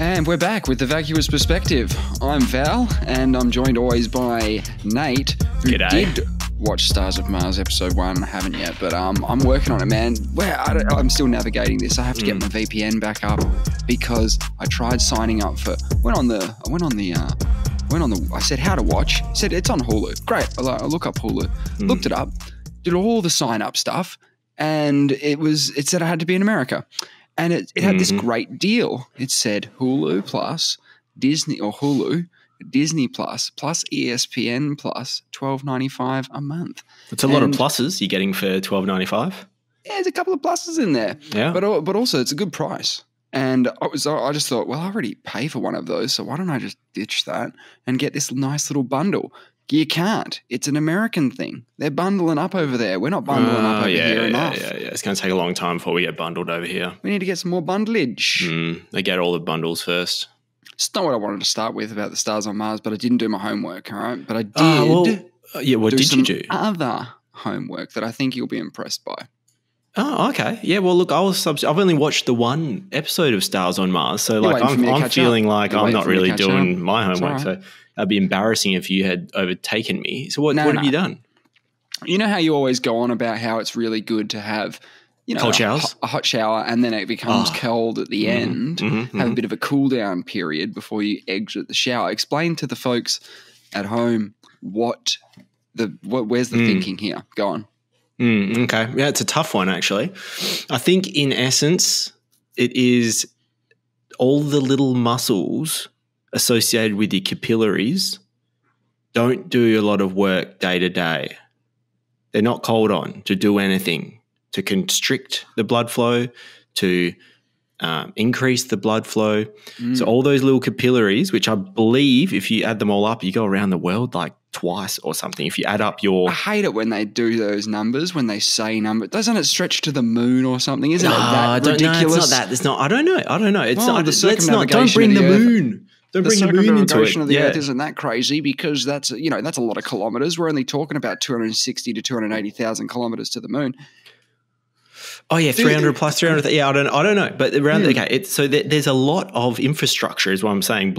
And we're back with The Vacuous Perspective. I'm Val, and I'm joined always by Nate, who did watch Stars of Mars episode 1. I haven't yet, but I'm working on it, man. Well, I'm still navigating this. I have to get my VPN back up because I tried signing up for I said how to watch. He said it's on Hulu. Great. I look up Hulu. Looked it up. Did all the sign up stuff, and it said I had to be in America. And it had this great deal. It said Hulu Plus, Disney or Hulu, Disney Plus ESPN Plus, $12.95 a month. It's a lot of pluses you're getting for $12.95. Yeah, there's a couple of pluses in there. Yeah, but also it's a good price. And I just thought, well, I already pay for one of those, so why don't I just ditch that and get this nice little bundle? You can't. It's an American thing. They're bundling up over there. We're not bundling up over here enough. Yeah. It's going to take a long time before we get bundled over here. We need to get some more bundlage. They get all the bundles first. It's not what I wanted to start with about the Stars on Mars, but I didn't do my homework, all right? But I did do other homework that I think you'll be impressed by. Oh, okay. Yeah, well, look, I've only watched the one episode of Stars on Mars, so like I'm feeling like I'm not really doing my homework, so that'd be embarrassing if you had overtaken me. So what have you done? You know how you always go on about how it's really good to have cold showers? A hot shower, and then it becomes cold at the end, have a bit of a cool-down period before you exit the shower. Explain to the folks at home where's the thinking here. Go on. Okay. Yeah, it's a tough one, actually. I think in essence it is all the little muscles associated with your capillaries don't do a lot of work day to day. They're not called on to do anything, to constrict the blood flow, to increase the blood flow. So all those little capillaries, which I believe if you add them all up, you go around the world like twice or something. If you add up your... I hate it when they do those numbers, when they say number. Doesn't it stretch to the moon or something? Isn't it that ridiculous? No, it's not that. It's not. I don't know. It's not. Let's not. Don't bring the moon. Don't bring the moon into it. Of the Earth isn't that crazy, because that's a lot of kilometers. We're only talking about 260 to 280,000 kilometers to the moon. Oh yeah, 300 plus 300. Yeah, I don't know, but around there's a lot of infrastructure, is what I'm saying.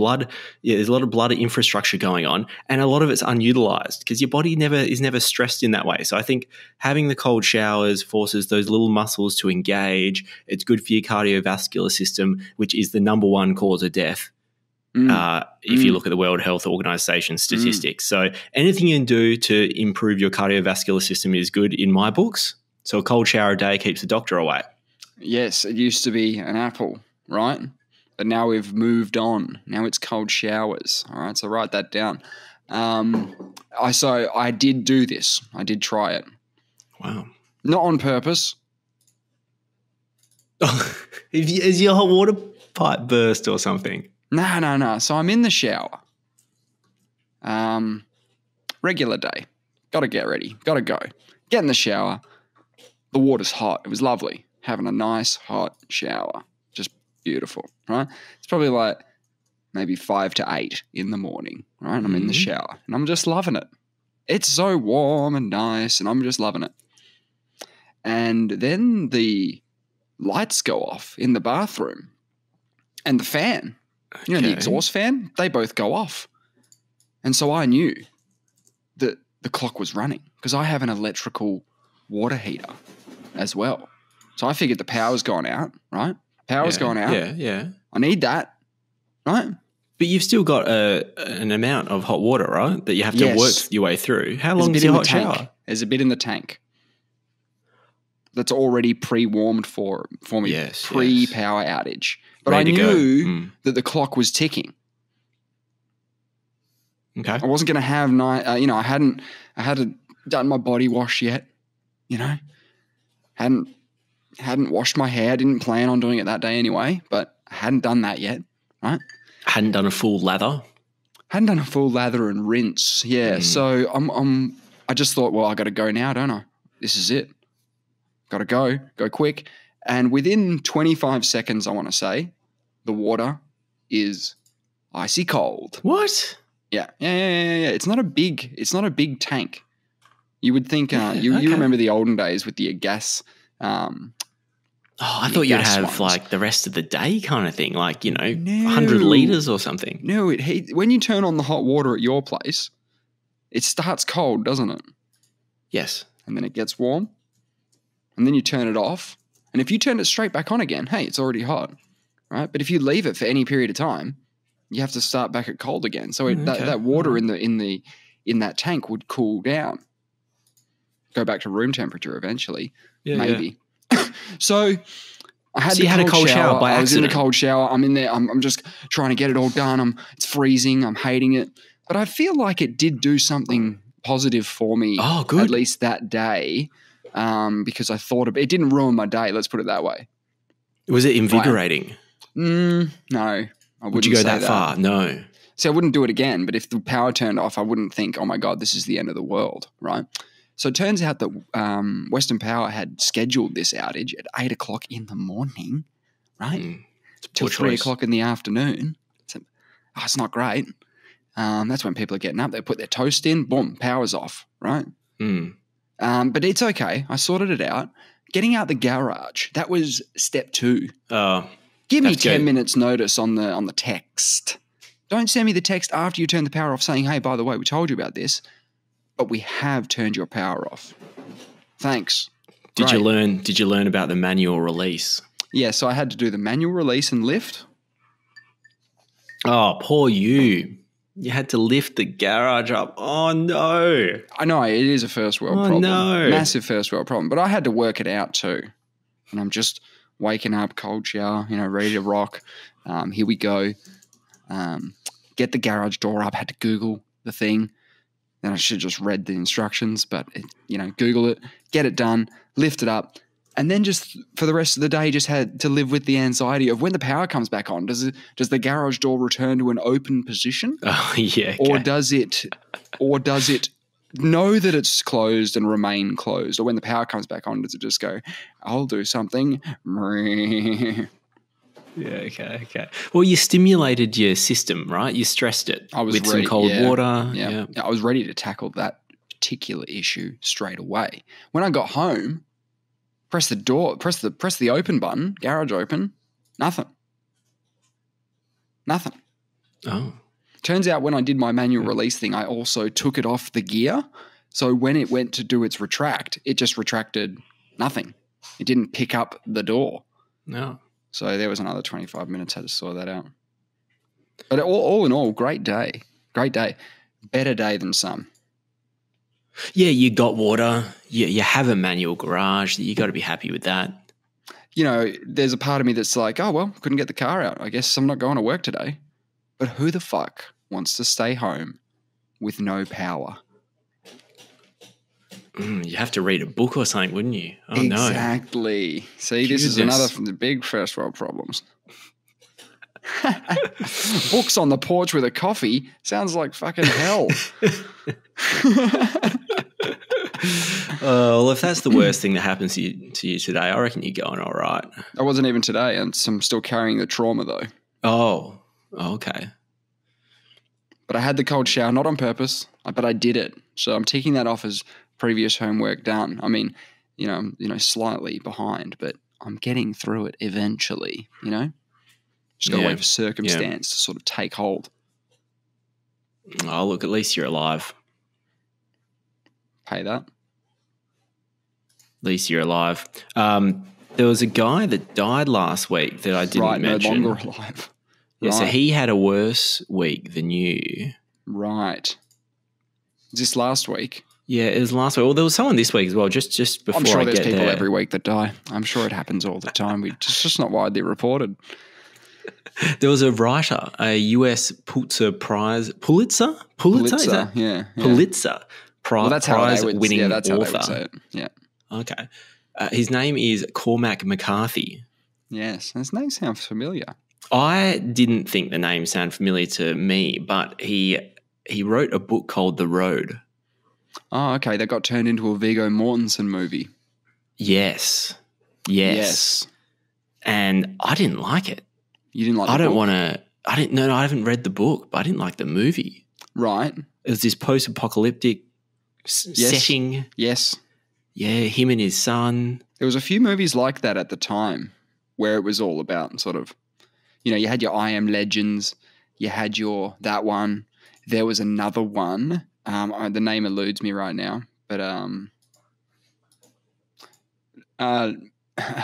There's a lot of blood infrastructure going on, and a lot of it's unutilized because your body is never stressed in that way. So I think having the cold showers forces those little muscles to engage. It's good for your cardiovascular system, which is the number one cause of death. If you look at the World Health Organization statistics, so anything you can do to improve your cardiovascular system is good in my books. So a cold shower a day keeps the doctor away. Yes, it used to be an apple, right? But now we've moved on. Now it's cold showers. All right, so write that down. I did do this. I did try it. Wow. Not on purpose. Is your hot water pipe burst or something? No. So I'm in the shower. Regular day. Got to get ready. Got to go. Get in the shower. The water's hot. It was lovely. Having a nice hot shower. Just beautiful, right? It's probably like maybe 5 to 8 in the morning, right? And I'm in the shower and I'm just loving it. It's so warm and nice and I'm just loving it. And then the lights go off in the bathroom and the fan, the exhaust fan, they both go off. And so I knew that the clock was running because I have an electrical water heater as well. So I figured the power's gone out, right? Power's gone out. Yeah. I need that, right? But you've still got an amount of hot water, right, that you have to work your way through. How long is your hot shower? There's a bit in the tank that's already pre-warmed for me, pre-power outage. But I knew that the clock was ticking. Okay. I wasn't going to have I hadn't done my body wash yet, Hadn't washed my hair. Didn't plan on doing it that day anyway, but I hadn't done that yet, right? Hadn't done a full lather. Hadn't done a full lather and rinse. Yeah. So I just thought, well, I got to go now, don't I? This is it. Got to go. Go quick. And within 25 seconds, I want to say, the water is icy cold. What? Yeah. It's not a big tank. You would think you remember the olden days with the gas Oh, I thought you'd have like the rest of the day kind of thing, like, you know, 100 litres or something. No, when you turn on the hot water at your place, it starts cold, doesn't it? Yes. And then it gets warm and then you turn it off. And if you turn it straight back on again, hey, it's already hot, right? But if you leave it for any period of time, you have to start back at cold again. So that water in that tank would cool down, go back to room temperature eventually, maybe. Yeah. So I had a cold shower by accident. I was in the cold shower. I'm in there. I'm just trying to get it all done. It's freezing. I'm hating it. But I feel like it did do something positive for me. Oh, good. At least that day, because I thought it didn't ruin my day. Let's put it that way. Was it invigorating? No. Would you go that far? No. See, I wouldn't do it again. But if the power turned off, I wouldn't think, oh, my God, this is the end of the world, right? So it turns out that Western Power had scheduled this outage at 8 o'clock in the morning, right? Till 3 o'clock in the afternoon. It's not great. That's when people are getting up. They put their toast in, boom, power's off, right? But it's okay. I sorted it out. Getting out the garage, that was step 2. Give me 10 minutes notice on the text. Don't send me the text after you turn the power off saying, hey, by the way, we told you about this, but we have turned your power off. Thanks. Did you learn about the manual release? Yeah, so I had to do the manual release and lift. Oh, poor you. You had to lift the garage up. Oh, no. I know, it is a first world problem. Oh, no. Massive first world problem. But I had to work it out too. And I'm just waking up, cold shower, you know, ready to rock. Here we go. Get the garage door up. I had to Google the thing. And I should have just read the instructions, but, you know, Google it, get it done, lift it up, and then just for the rest of the day just had to live with the anxiety of when the power comes back on, does the garage door return to an open position? Oh, yeah. Okay. Or does it know that it's closed and remain closed? Or when the power comes back on, does it just go, I'll do something? Yeah, okay. Well, you stimulated your system, right? You stressed it with some cold water. Yeah, I was ready to tackle that particular issue straight away. When I got home, press the door, press the open button, garage open, nothing. Oh. Turns out when I did my manual release thing, I also took it off the gear. So when it went to do its retract, it just retracted nothing. It didn't pick up the door. No. So there was another 25 minutes I had to sort that out. But all in all, great day. Great day. Better day than some. Yeah, you got water. You have a manual garage. You got to be happy with that. You know, there's a part of me that's like, oh, well, couldn't get the car out. I guess I'm not going to work today. But who the fuck wants to stay home with no power? You have to read a book or something, wouldn't you? Oh, exactly. No. Exactly. See, this is another from the big first world problems. Books on the porch with a coffee sounds like fucking hell. Well, if that's the worst thing that happens to you today, I reckon you're going all right. I wasn't even today, and I'm still carrying the trauma though. Oh, okay. But I had the cold shower, not on purpose, but I did it. So I'm taking that off as previous homework done. I mean, you know, slightly behind, but I'm getting through it eventually, you know? Just got to wait for circumstance to sort of take hold. Oh, look, at least you're alive. Pay that. At least you're alive. There was a guy that died last week that I didn't mention. No longer alive. Yeah, right. So he had a worse week than you. Right. Is this last week? Yeah, it was last week. Well, there was someone this week as well, just before I get there. I'm sure there's people every week that die. I'm sure it happens all the time. It's just not widely reported. There was a writer, a US Pulitzer Prize winning author. Yeah. Okay. His name is Cormac McCarthy. Yes. His name sounds familiar. I didn't think the name sounded familiar to me, but he wrote a book called The Road. Oh, okay. That got turned into a Viggo Mortensen movie. Yes. And I didn't like it. You didn't like the book? I haven't read the book, but I didn't like the movie. Right. It was this post-apocalyptic setting. Yes. Yeah, him and his son. There was a few movies like that at the time where it was all about sort of, you know, you had your I Am Legends, you had your that one. There was another one. The name eludes me right now, but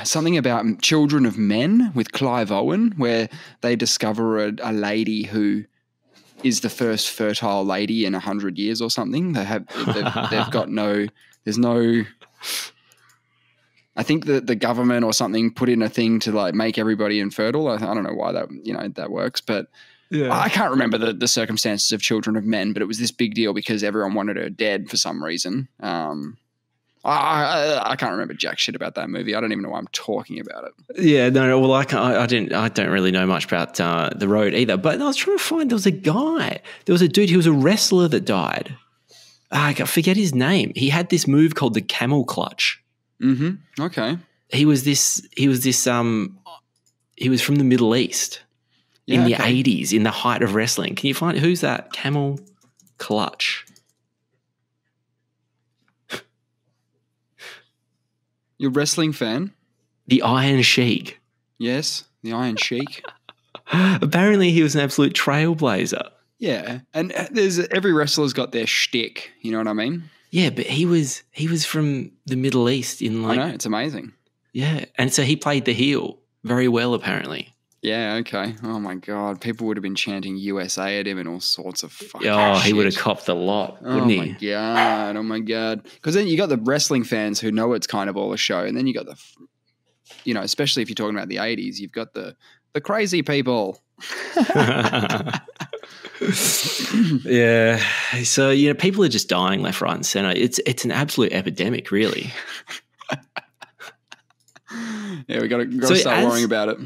something about Children of Men with Clive Owen, where they discover a lady who is the first fertile lady in 100 years or something. They've got no. There's no. I think that the government or something put in a thing to like make everybody infertile. I don't know why that that works, but yeah. I can't remember the circumstances of Children of Men, but it was this big deal because everyone wanted her dead for some reason. I can't remember jack shit about that movie. I don't even know why I'm talking about it. Yeah, no. Well, I don't really know much about The Road either. But I was trying to find. There was a dude. He was a wrestler that died. I forget his name. He had this move called the camel clutch. Mm-hmm. Okay. He was from the Middle East in the 80s, in the height of wrestling. Can you find who's that camel clutch? You're a wrestling fan? The Iron Sheik. Yes, the Iron Sheik. Apparently he was an absolute trailblazer. Yeah, and every wrestler's got their shtick, you know what I mean? Yeah, but he was from the Middle East in like... I know, it's amazing. Yeah, and so he played the heel very well apparently. Yeah, okay. Oh, my God. People would have been chanting USA at him and all sorts of fucking shit. He would have copped a lot, wouldn't he? Oh, my God. Oh, my God. Because then you got the wrestling fans who know it's kind of all a show, and then you got the, you know, especially if you're talking about the 80s, you've got the crazy people. Yeah. So, you know, people are just dying left, right, and center. It's an absolute epidemic, really. Yeah, we got to start worrying about it.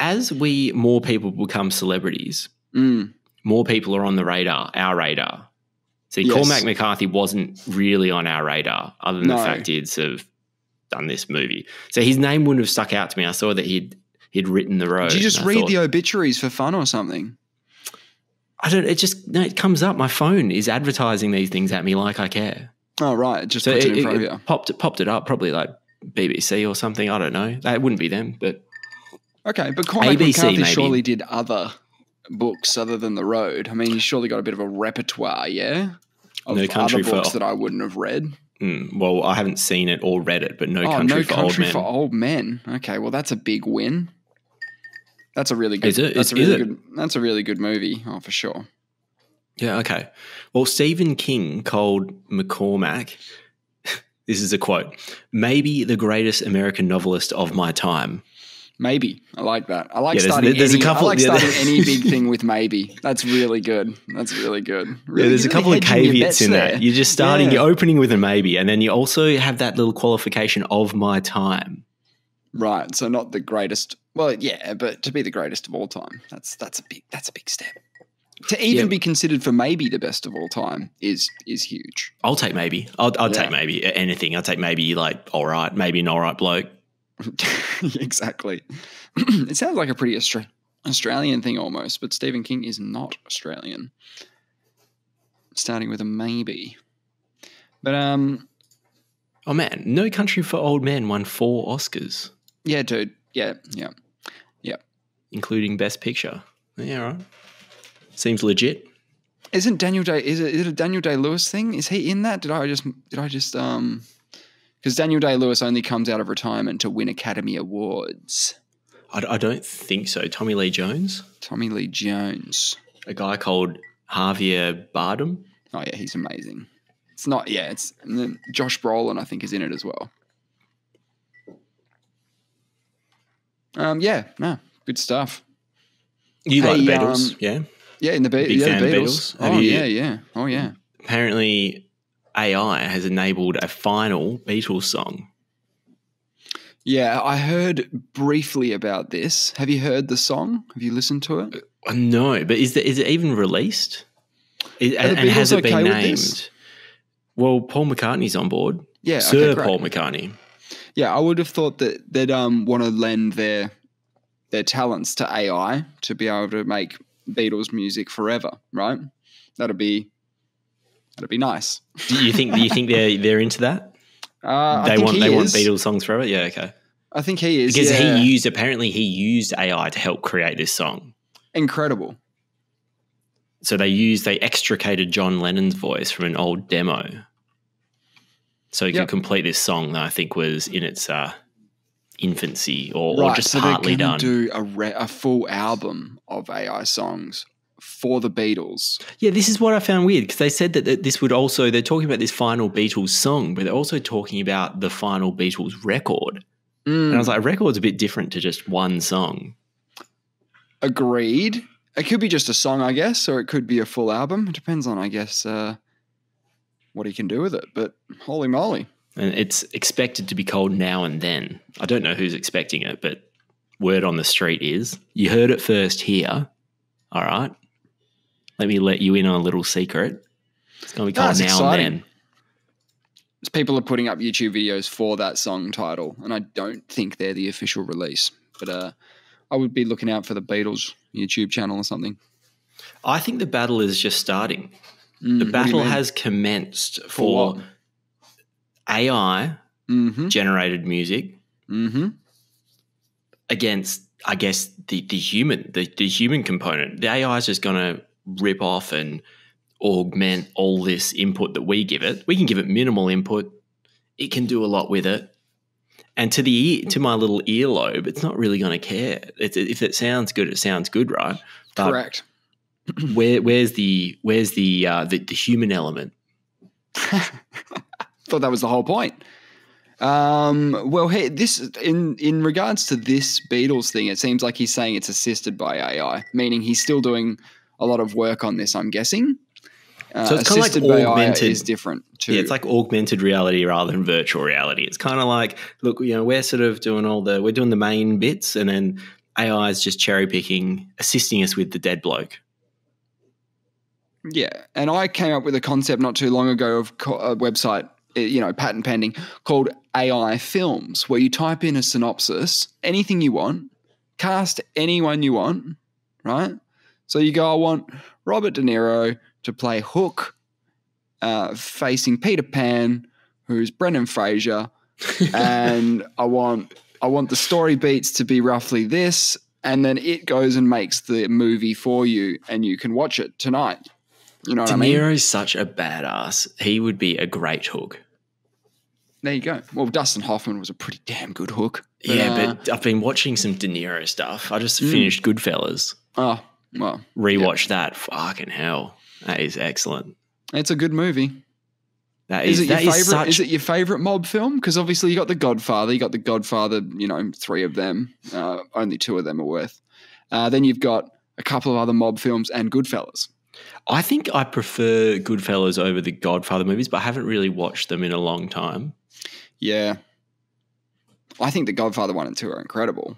As more people become celebrities, more people are on the radar, our radar. See, yes. Cormac McCarthy wasn't really on our radar other than the fact he'd sort of done this movie. So his name wouldn't have stuck out to me. I saw that he'd written The Road. Did you just read the obituaries for fun or something? I don't. It comes up. My phone is advertising these things at me like I care. Oh right, it just popped it up. Probably like BBC or something. I don't know. That wouldn't be them, but okay. But Cormac McCarthy surely did other books other than The Road. I mean, he's surely got a bit of a repertoire, yeah, of other books that I wouldn't have read. Well, I haven't seen it or read it, but No Country for Old Men. Okay, well, that's a big win. That's a really good. Is it? That's a really good movie. Oh, for sure. Yeah. Okay. Well, Stephen King called McCormack. This is a quote: "Maybe the greatest American novelist of my time." Maybe. I like that. I like starting any big thing with maybe. That's really good. That's really good. Really, yeah. There's a couple of caveats in there. You're just starting. Yeah. You're opening with a maybe, and then you also have that little qualification of my time. Right. So not the greatest. Well, yeah, but to be the greatest of all time, that's a big step. To even be considered for maybe the best of all time is huge. I'll take maybe. I'll take maybe anything. I'll take maybe like all right, maybe an all right bloke. Exactly. It sounds like a pretty Australian thing almost, but Stephen King is not Australian. Starting with a maybe. But oh man, No Country for Old Men won 4 Oscars. Yeah, dude. Yeah. Including Best Picture. Yeah, right. Seems legit. Isn't Daniel Day? Is it a Daniel Day-Lewis thing? Is he in that? Did I just because Daniel Day-Lewis only comes out of retirement to win Academy Awards. I don't think so. Tommy Lee Jones. Tommy Lee Jones. A guy called Javier Bardem. Oh yeah, he's amazing. It's not. Yeah, it's and then Josh Brolin. I think is in it as well. Yeah, no, good stuff. You like the Beatles, yeah? Yeah, the Beatles. Oh, yeah. Oh, yeah. Apparently AI has enabled a final Beatles song. Yeah, I heard briefly about this. Have you heard the song? Have you listened to it? No, but is it even released? And has it been named? Well, Paul McCartney's on board. Yeah, Sir Paul McCartney. Yeah, I would have thought that they'd want to lend their talents to AI to be able to make Beatles music forever, right? That'd be nice. Do you think they're into that? They want Beatles songs forever. Yeah, okay. I think he is because he used AI to help create this song. Incredible. So they extricated John Lennon's voice from an old demo, so he could complete this song that I think was in its infancy or just so partly done. Do a full album of AI songs for the Beatles. Yeah, this is what I found weird, because they said that this would also, they're talking about this final Beatles song, but they're also talking about the final Beatles record. Mm. And I was like, a record's a bit different to just one song. Agreed. It could be just a song, I guess, or it could be a full album. It depends on, I guess, what he can do with it. But holy moly. And it's expected to be called Now and Then. I don't know who's expecting it, but word on the street is, you heard it first here, all right? Let me let you in on a little secret. It's going to be called Now and Then. People are putting up YouTube videos for that song title, and I don't think they're the official release. But I would be looking out for the Beatles YouTube channel or something. I think the battle is just starting. The battle has commenced for AI-generated music against, I guess, the human component. The AI is just going to rip off and augment all this input that we give it. We can give it minimal input. It can do a lot with it. And to my little earlobe, it's not really going to care. If it sounds good, it sounds good, right? But correct. Where's the human element? Thought that was the whole point. Well, hey, this in regards to this Beatles thing, it seems like he's saying it's assisted by AI, meaning he's still doing a lot of work on this, I'm guessing. So it's kind of like augmented is different too. Yeah, it's like augmented reality rather than virtual reality. It's kind of like, look, you know, we're sort of doing we're doing the main bits, and then AI is just cherry picking, assisting us with the dead bloke. Yeah, and I came up with a concept not too long ago of a website, you know, patent pending, called AI Films, where you type in a synopsis, anything you want, cast anyone you want, right? So you go, I want Robert De Niro to play Hook facing Peter Pan, who's Brendan Fraser, and I want the story beats to be roughly this, and then it goes and makes the movie for you, and you can watch it tonight. You know what I mean? De Niro's such a badass. He would be a great Hook. There you go. Well, Dustin Hoffman was a pretty damn good Hook. But, but I've been watching some De Niro stuff. I just finished Goodfellas. Oh, well. Rewatched that. Fucking hell. That is excellent. It's a good movie. Is it your favorite mob film? Because obviously you got The Godfather, you know, three of them. Only two of them are worth. Then you've got a couple of other mob films and Goodfellas. I think I prefer Goodfellas over the Godfather movies, but I haven't really watched them in a long time. Yeah. I think the Godfather 1 and 2 are incredible.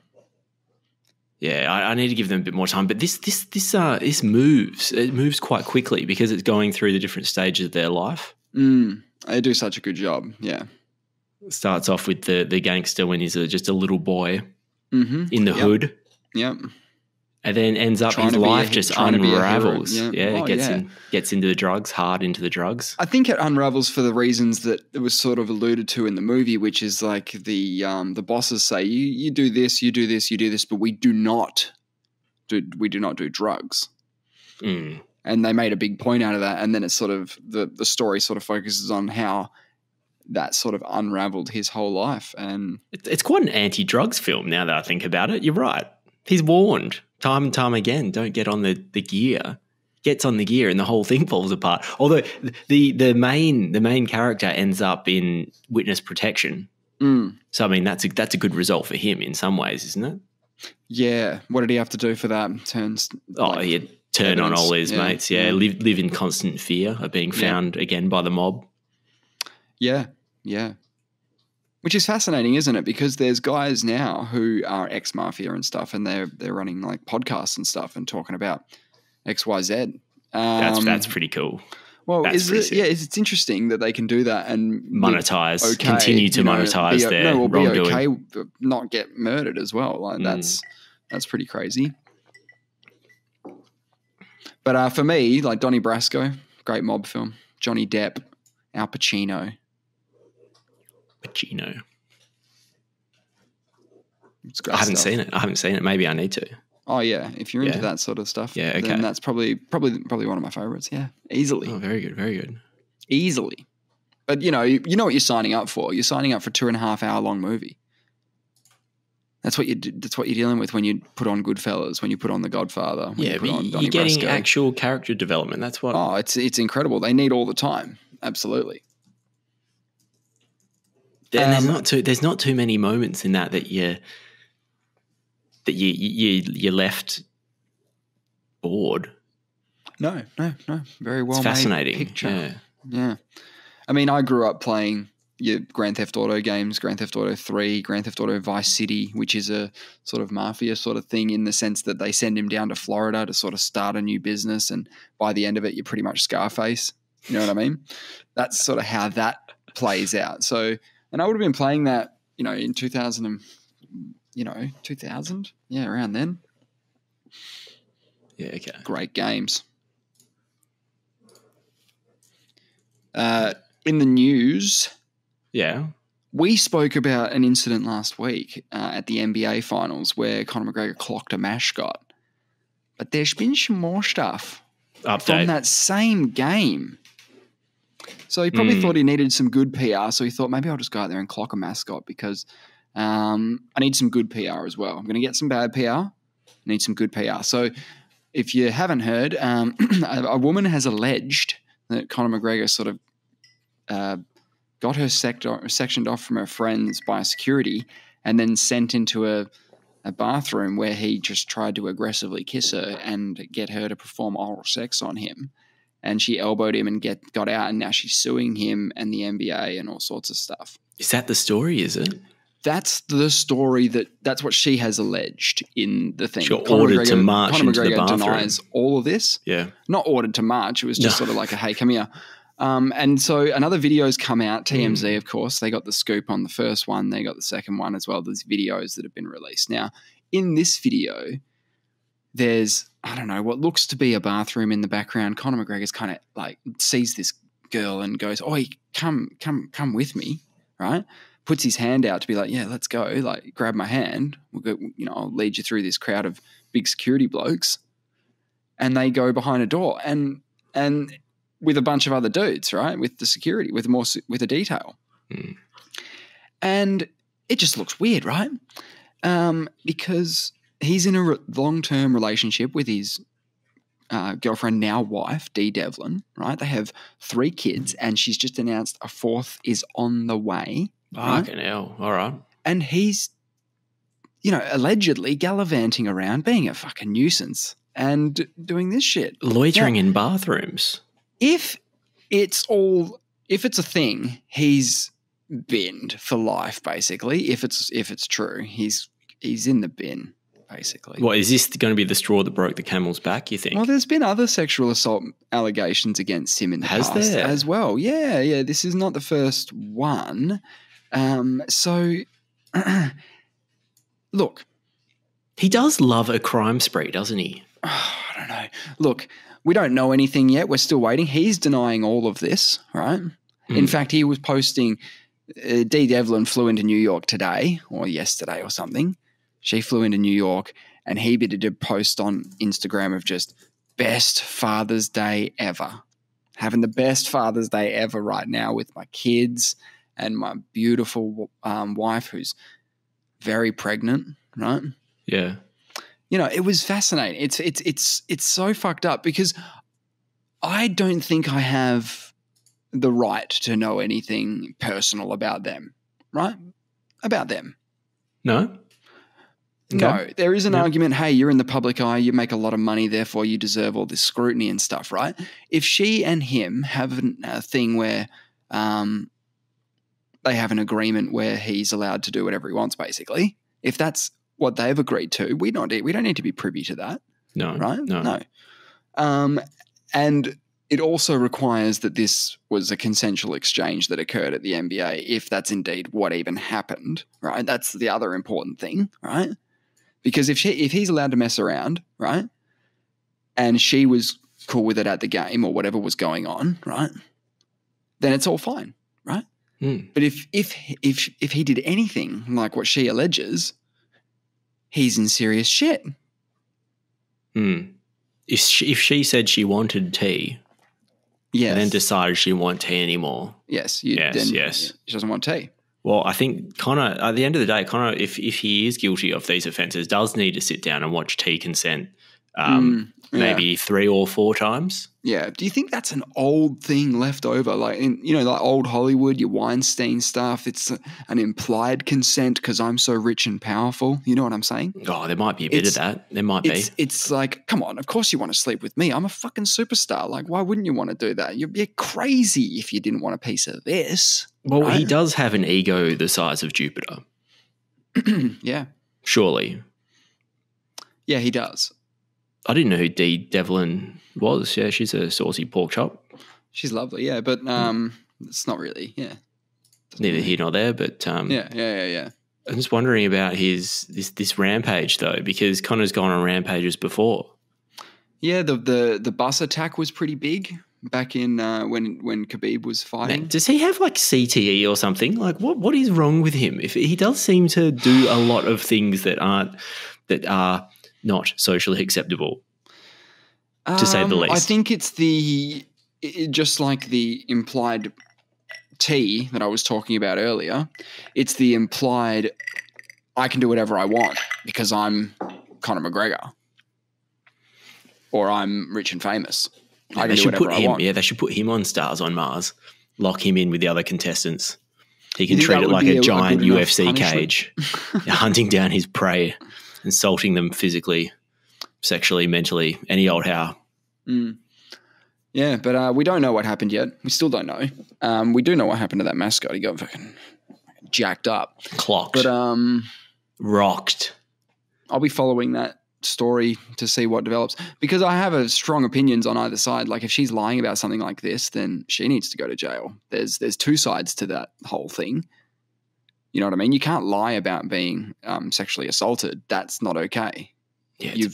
Yeah, I need to give them a bit more time. But this moves. It moves quite quickly because it's going through the different stages of their life. They do such a good job, yeah. It starts off with the gangster when he's just a little boy in the hood. Yep. And then ends up his life just unravels. Yeah, gets into the drugs, hard into the drugs. I think it unravels for the reasons that it was sort of alluded to in the movie, which is like the bosses say, you do this, you do this, you do this, but we do not do drugs. And they made a big point out of that. And then it's sort of the story sort of focuses on how that sort of unraveled his whole life. And it's quite an anti-drugs film now that I think about it. You're right. He's warned time and time again, don't get on the gear. Gets on the gear and the whole thing falls apart. Although the main character ends up in witness protection. So, I mean, that's a good result for him in some ways, isn't it? Yeah. What did he have to do for that? He'd turn on all his mates. Yeah. Live in constant fear of being found again by the mob. Yeah. Yeah. Which is fascinating, isn't it? Because there's guys now who are ex-mafia and stuff, and they're running like podcasts and stuff and talking about XYZ. That's pretty cool. Well, it's interesting that they can do that and monetize. Okay, continue to monetize their wrongdoing. Okay, but not get murdered as well. Like that's pretty crazy. But for me, like Donnie Brasco, great mob film. Johnny Depp, Al Pacino. Pacino. I haven't seen it. Maybe I need to. Oh yeah, if you're into that sort of stuff, then that's probably one of my favorites. Yeah, easily. Oh, very good, very good. Easily, but you know what you're signing up for. You're signing up for a 2.5 hour long movie. That's what you're dealing with when you put on Goodfellas, when you put on The Godfather. When you put on Donnie Brasco. You're getting actual character development. That's what. Oh, it's incredible. They need all the time. Absolutely. And there's not too many moments in that you're left bored. No. Very well. It's fascinating. Made picture. Yeah. I mean, I grew up playing your Grand Theft Auto games, Grand Theft Auto 3, Grand Theft Auto Vice City, which is a sort of mafia sort of thing in the sense that they send him down to Florida to sort of start a new business, and by the end of it, you're pretty much Scarface. You know what I mean? That's sort of how that plays out. So, and I would have been playing that, in 2000, around then. Yeah, okay. Great games. In the news, we spoke about an incident last week at the NBA finals where Conor McGregor clocked a mascot, but there's been some more stuff from that same game. So he probably thought he needed some good PR, so he thought maybe I'll just go out there and clock a mascot because I need some good PR as well. I'm going to get some bad PR. I need some good PR. So if you haven't heard, a woman has alleged that Conor McGregor sort of got her sectioned off from her friends by security and then sent into a bathroom where he just tried to aggressively kiss her and get her to perform oral sex on him. And she elbowed him and got out, and now she's suing him and the NBA and all sorts of stuff. Is that the story, is it? That's the story that's what she has alleged in the thing. She got ordered to march into the bathroom. Conor McGregor denies all of this. Yeah. Not ordered to march. It was just sort of like a, hey, come here. And so another video's come out, TMZ, of course. They got the scoop on the first one. They got the second one as well. There's videos that have been released. Now, in this video, there's, I don't know, what looks to be a bathroom in the background. Conor McGregor's kind of like sees this girl and goes, "Oi, come with me," right? Puts his hand out to be like, "Yeah, let's go. Like, grab my hand. We'll go, I'll lead you through this crowd of big security blokes." And they go behind a door and with a bunch of other dudes, right? With the security, with a detail. Mm. And it just looks weird, right? Because he's in a long-term relationship with his girlfriend, now wife, Dee Devlin, right? They have 3 kids and she's just announced a 4th is on the way. Fucking hell. All right. And he's, allegedly gallivanting around, being a fucking nuisance and doing this shit. Loitering in bathrooms. If it's a thing, he's binned for life, basically. If it's true, he's in the bin, basically. What, is this going to be the straw that broke the camel's back, you think? Well, there's been other sexual assault allegations against him in the past as well. Yeah. This is not the first one. So, look. He does love a crime spree, doesn't he? Oh, I don't know. Look, we don't know anything yet. We're still waiting. He's denying all of this, right? Mm. In fact, he was posting Dee Devlin flew into New York today or yesterday or something. She flew into New York and he did a post on Instagram of just best Father's Day ever. Having the best Father's Day ever right now with my kids and my beautiful wife who's very pregnant, right? Yeah. It was fascinating. It's so fucked up because I don't think I have the right to know anything personal about them, right? About them. No? No. There is an argument, hey, you're in the public eye, you make a lot of money, therefore you deserve all this scrutiny and stuff, right? If she and him have a thing where they have an agreement where he's allowed to do whatever he wants, basically, if that's what they've agreed to, we don't need to be privy to that. No. Right? No. And it also requires that this was a consensual exchange that occurred at the NBA, if that's indeed what even happened, right? That's the other important thing, right? Because if he's allowed to mess around, right, and she was cool with it at the game or whatever was going on, right, then it's all fine, right? But if he did anything like what she alleges, he's in serious shit. If she said she wanted tea, and then decided she didn't want tea anymore, she doesn't want tea. Well, I think Connor, at the end of the day, Connor, if he is guilty of these offences, does need to sit down and watch tea consent maybe 3 or 4 times. Yeah. Do you think that's an old thing left over? Like, like old Hollywood, your Weinstein stuff, it's an implied consent because I'm so rich and powerful. You know what I'm saying? Oh, there might be a bit of that. There might be. It's like, come on, of course you want to sleep with me. I'm a fucking superstar. Like, why wouldn't you want to do that? You'd be crazy if you didn't want a piece of this. Well, right? He does have an ego the size of Jupiter. Yeah. Surely. Yeah, he does. I didn't know who Dee Devlin was. Yeah, she's a saucy pork chop. She's lovely, yeah, but it's not really, Neither here nor there, but I'm just wondering about his this rampage though, because Connor's gone on rampages before. Yeah, the bus attack was pretty big back in when Khabib was fighting. Now, does he have like CTE or something? Like what is wrong with him? If he does seem to do a lot of things that are not socially acceptable, to say the least. I think it's just like the implied tea that I was talking about earlier, it's the implied I can do whatever I want because I'm Conor McGregor or I'm rich and famous. Yeah, they should put him on Stars on Mars, lock him in with the other contestants. He can treat it like a giant UFC cage, hunting down his prey. Insulting them physically, sexually, mentally, any old how. Yeah, but we don't know what happened yet. We still don't know. We do know what happened to that mascot. He got fucking jacked up. Clocked. But rocked. I'll be following that story to see what develops because I have strong opinions on either side. Like if she's lying about something like this, then she needs to go to jail. There's two sides to that whole thing. You know what I mean? You can't lie about being sexually assaulted. That's not okay. Yeah, it's a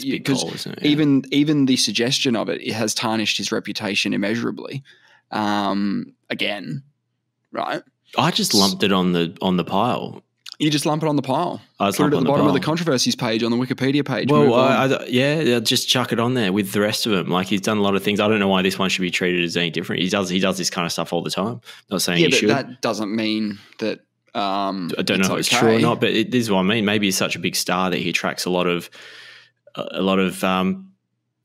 big goal, isn't it? Yeah. Even the suggestion of it has tarnished his reputation immeasurably. Again, right? I just lumped it on the pile. You just lump it on the pile. I put it at the bottom of the controversies page on the Wikipedia page. Well, just chuck it on there with the rest of them. Like he's done a lot of things. I don't know why this one should be treated as any different. He does this kind of stuff all the time. Not saying he should. That doesn't mean that. I don't know if it's true or not, but this is what I mean. Maybe he's such a big star that he attracts a lot of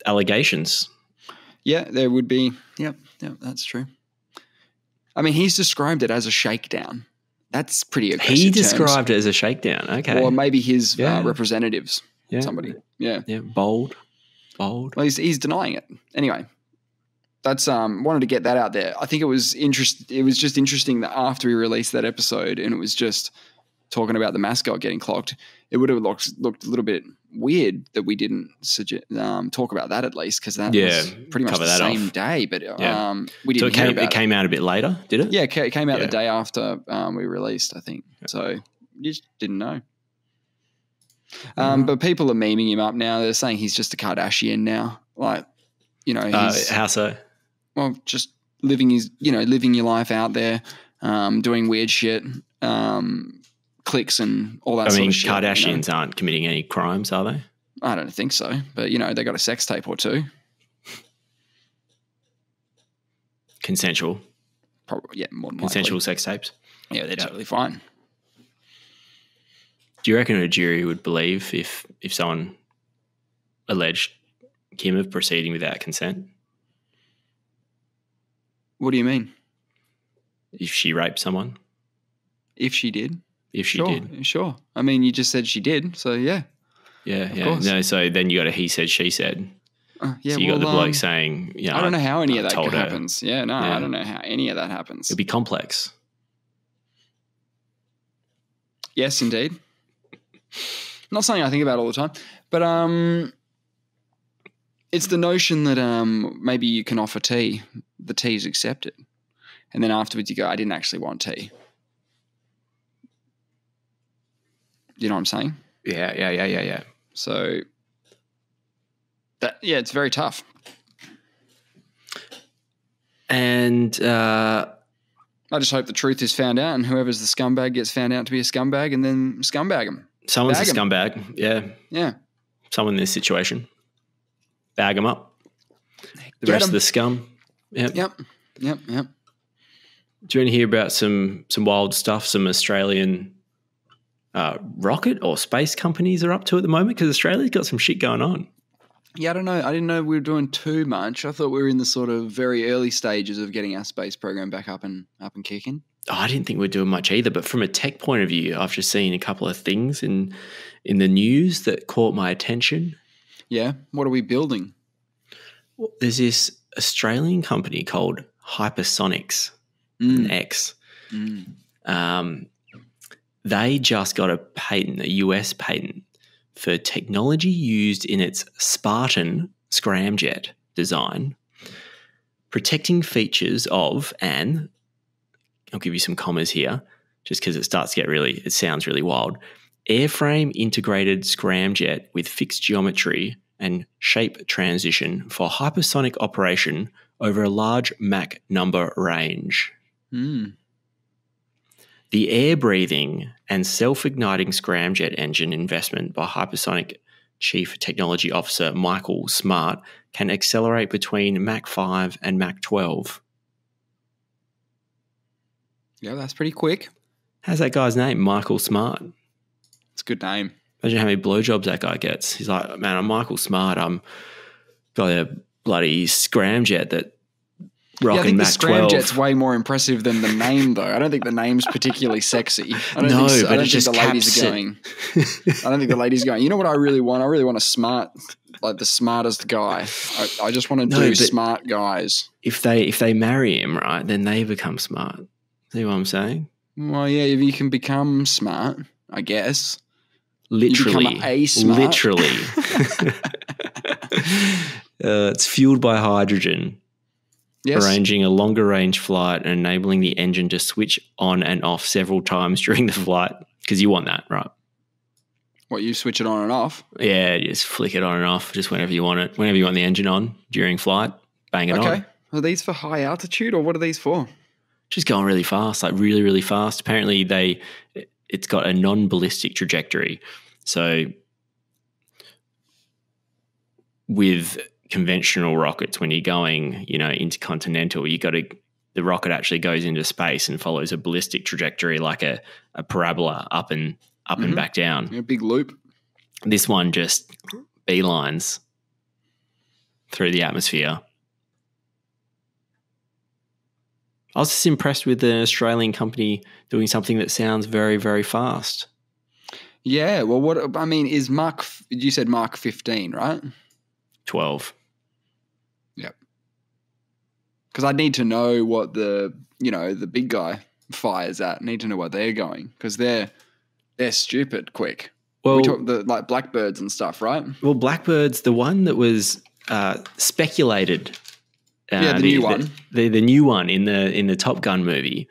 allegations. Yeah, there would be. Yeah, that's true. I mean, he's described it as a shakedown. That's pretty aggressive. He described it as a shakedown. Okay, or maybe his representatives. Yeah, somebody. Yeah, yeah, bold. Well, he's denying it anyway. That's wanted to get that out there. I think it was just interesting that after we released that episode and it was just talking about the mascot getting clocked, it would have looked a little bit weird that we didn't talk about that at least because that was pretty much the same day. But we didn't. So it came out a bit later, did it? Yeah, it came out the day after we released, I think. Yeah. So you just didn't know. But people are memeing him up now. They're saying he's just a Kardashian now, like you know. How so? Well, just living your life out there, doing weird shit, clicks and all that sort of shit. I mean, Kardashians aren't committing any crimes, are they? I don't think so. But, they got a sex tape or two. Consensual. Probably, yeah, more than likely. Consensual sex tapes. Yeah, they're totally fine. Do you reckon a jury would believe if someone alleged him of proceeding without consent? What do you mean? If she raped someone? If she did? If she did. Sure. I mean, you just said she did, so yeah. Yeah, of course. No, so then you got a he said, she said. So you got the bloke saying, I don't know how any of that happens. Yeah, no, I don't know how any of that happens. It'd be complex. Yes, indeed. Not something I think about all the time, but it's the notion that maybe you can offer tea, the tea is accepted, and then afterwards you go, I didn't actually want tea. You know what I'm saying? Yeah. So that it's very tough. And I just hope the truth is found out and whoever's the scumbag gets found out to be a scumbag and then scumbag them. Someone's a scumbag. Yeah. Yeah. Someone in this situation. Bag them up. The rest of the scum. Yep. Yep. Yep. Yep. Do you want to hear about some wild stuff some Australian rocket or space companies are up to at the moment? Because Australia's got some shit going on. Yeah, I don't know. I didn't know we were doing too much. I thought we were in the sort of very early stages of getting our space program back up and kicking. Oh, I didn't think we were doing much either. But from a tech point of view, I've just seen a couple of things in the news that caught my attention. Yeah, what are we building? Well, there's this Australian company called Hypersonics, an X. They just got a patent, a US patent, for technology used in its Spartan scramjet design, protecting features of an, I'll give you some commas here just because it starts to get really, it sounds really wild, airframe integrated scramjet with fixed geometry and shape transition for hypersonic operation over a large Mach number range. Mm. The air-breathing and self-igniting scramjet engine investment by Hypersonic Chief Technology Officer Michael Smart can accelerate between Mach 5 and Mach 12. Yeah, that's pretty quick. How's that guy's name, Michael Smart? It's a good name. Imagine how many blowjobs that guy gets. He's like, man, I'm Michael Smart. I'm got a bloody scramjet that... Yeah, I think the scramjet's way more impressive than the name, though. I don't think the name's particularly sexy. I don't think the ladies are going, you know what I really want? I really want a smart, like the smartest guy. I just want to do smart guys. If they marry him, right, then they become smart. See what I'm saying? Well, yeah, if you can become smart, I guess. Literally. A smart. Literally. It's fueled by hydrogen. Yes. Arranging a longer range flight and enabling the engine to switch on and off several times during the flight, because you want that, right? What, you switch it on and off? Yeah, you just flick it on and off just whenever you want it. Whenever you want the engine on during flight, bang it on. Okay. Are these for high altitude or what are these for? Just going really fast, like really, really fast. Apparently it's got a non-ballistic trajectory. So with conventional rockets, when you're going, you know, intercontinental, the rocket actually goes into space and follows a ballistic trajectory like a parabola up and back down. Yeah, big loop. This one just beelines through the atmosphere. I was just impressed with an Australian company doing something that sounds very, very fast. Yeah. Well, what I mean is Mach, you said Mach 15, right? 12. Yep. Because I need to know what the big guy fires at. I need to know where they're going because they're stupid quick. Well, we talk like Blackbirds and stuff, right? Well, Blackbird's the one that was speculated. Yeah, the new one. The new one in the Top Gun movie.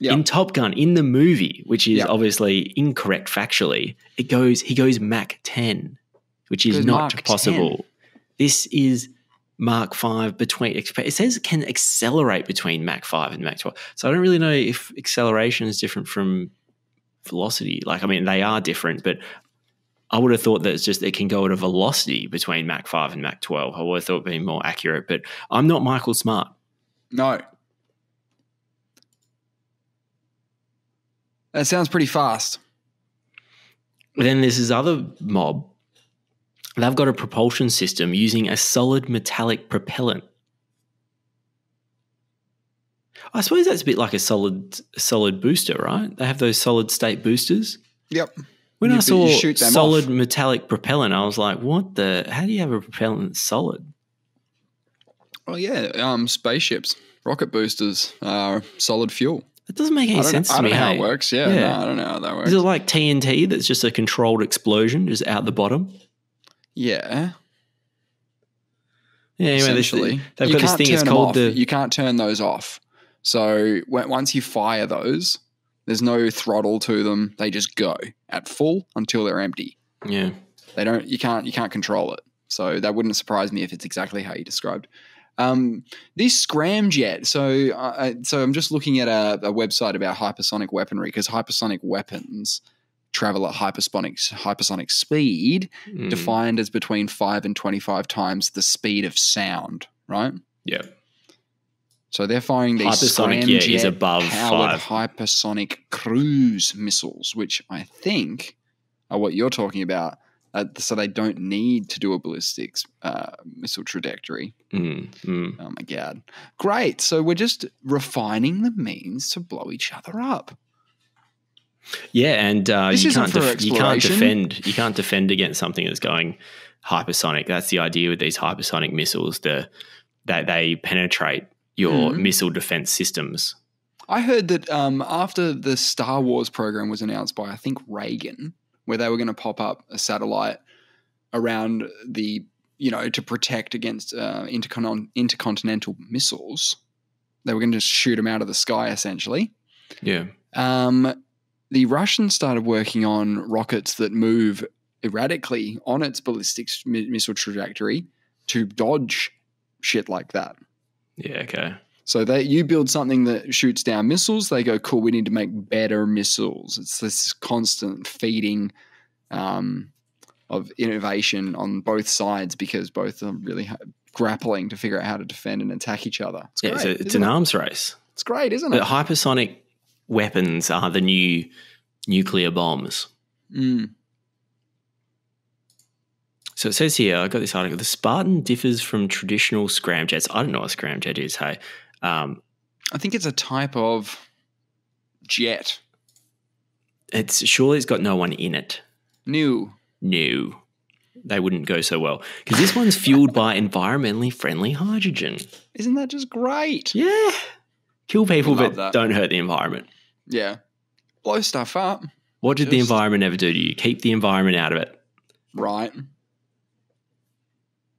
Yep. In Top Gun, in the movie, which is obviously incorrect factually, he goes Mach 10, which is not Mach possible. 10. This is Mach 5 between – it says it can accelerate between Mach 5 and Mach 12. So I don't really know if acceleration is different from velocity. Like, I mean, they are different, but I would have thought that it's just it can go at a velocity between Mach 5 and Mach 12. I would have thought it being more accurate, but I'm not Michael Smart. No. That sounds pretty fast. But then there's this other mob. They've got a propulsion system using a solid metallic propellant. I suppose that's a bit like a solid booster, right? They have those solid state boosters. Yep. When I saw solid metallic propellant, I was like, "What the? How do you have a propellant that's solid?" Oh yeah, spaceships, rocket boosters are solid fuel. It doesn't make any sense to me. I don't know how it works. Yeah. No, I don't know how that works. Is it like TNT? That's just a controlled explosion, just out the bottom. Yeah. Yeah, anyway, essentially. They've got this thing, it's called the... You can't turn those off. So once you fire those, there's no throttle to them. They just go at full until they're empty. Yeah. You can't control it. So that wouldn't surprise me if it's exactly how you described. This scramjet. So I'm just looking at a website about hypersonic weaponry, because hypersonic weapons travel at hypersonic speed, defined as between 5 and 25 times the speed of sound, right? Yeah. So they're firing these scramjet-powered hypersonic cruise missiles, which I think are what you're talking about. So they don't need to do a ballistics missile trajectory. Oh, my God. Great. So we're just refining the means to blow each other up. Yeah, and you can't defend against something that's going hypersonic. That's the idea with these hypersonic missiles, that they penetrate your missile defense systems. I heard that after the Star Wars program was announced by, I think, Reagan, where they were going to pop up a satellite around the, you know, to protect against intercontinental missiles. They were going to just shoot them out of the sky, essentially. Yeah. The Russians started working on rockets that move erratically on its ballistics missile trajectory to dodge shit like that. Yeah, okay. So you build something that shoots down missiles. They go, cool, we need to make better missiles. It's this constant feeding of innovation on both sides, because both are really grappling to figure out how to defend and attack each other. It's great, so it's an arms race. It's great, isn't it? But hypersonic weapons are the new nuclear bombs. Mm. So it says here, I got this article, the Spartan differs from traditional scramjets. I don't know what a scramjet is, hey. I think it's a type of jet. Surely it's got no one in it. No. They wouldn't go so well, because this one's fueled by environmentally friendly hydrogen. Isn't that just great? Yeah. Kill people but don't hurt the environment. Yeah. Blow stuff up. What did the environment ever do to you? Keep the environment out of it. Right.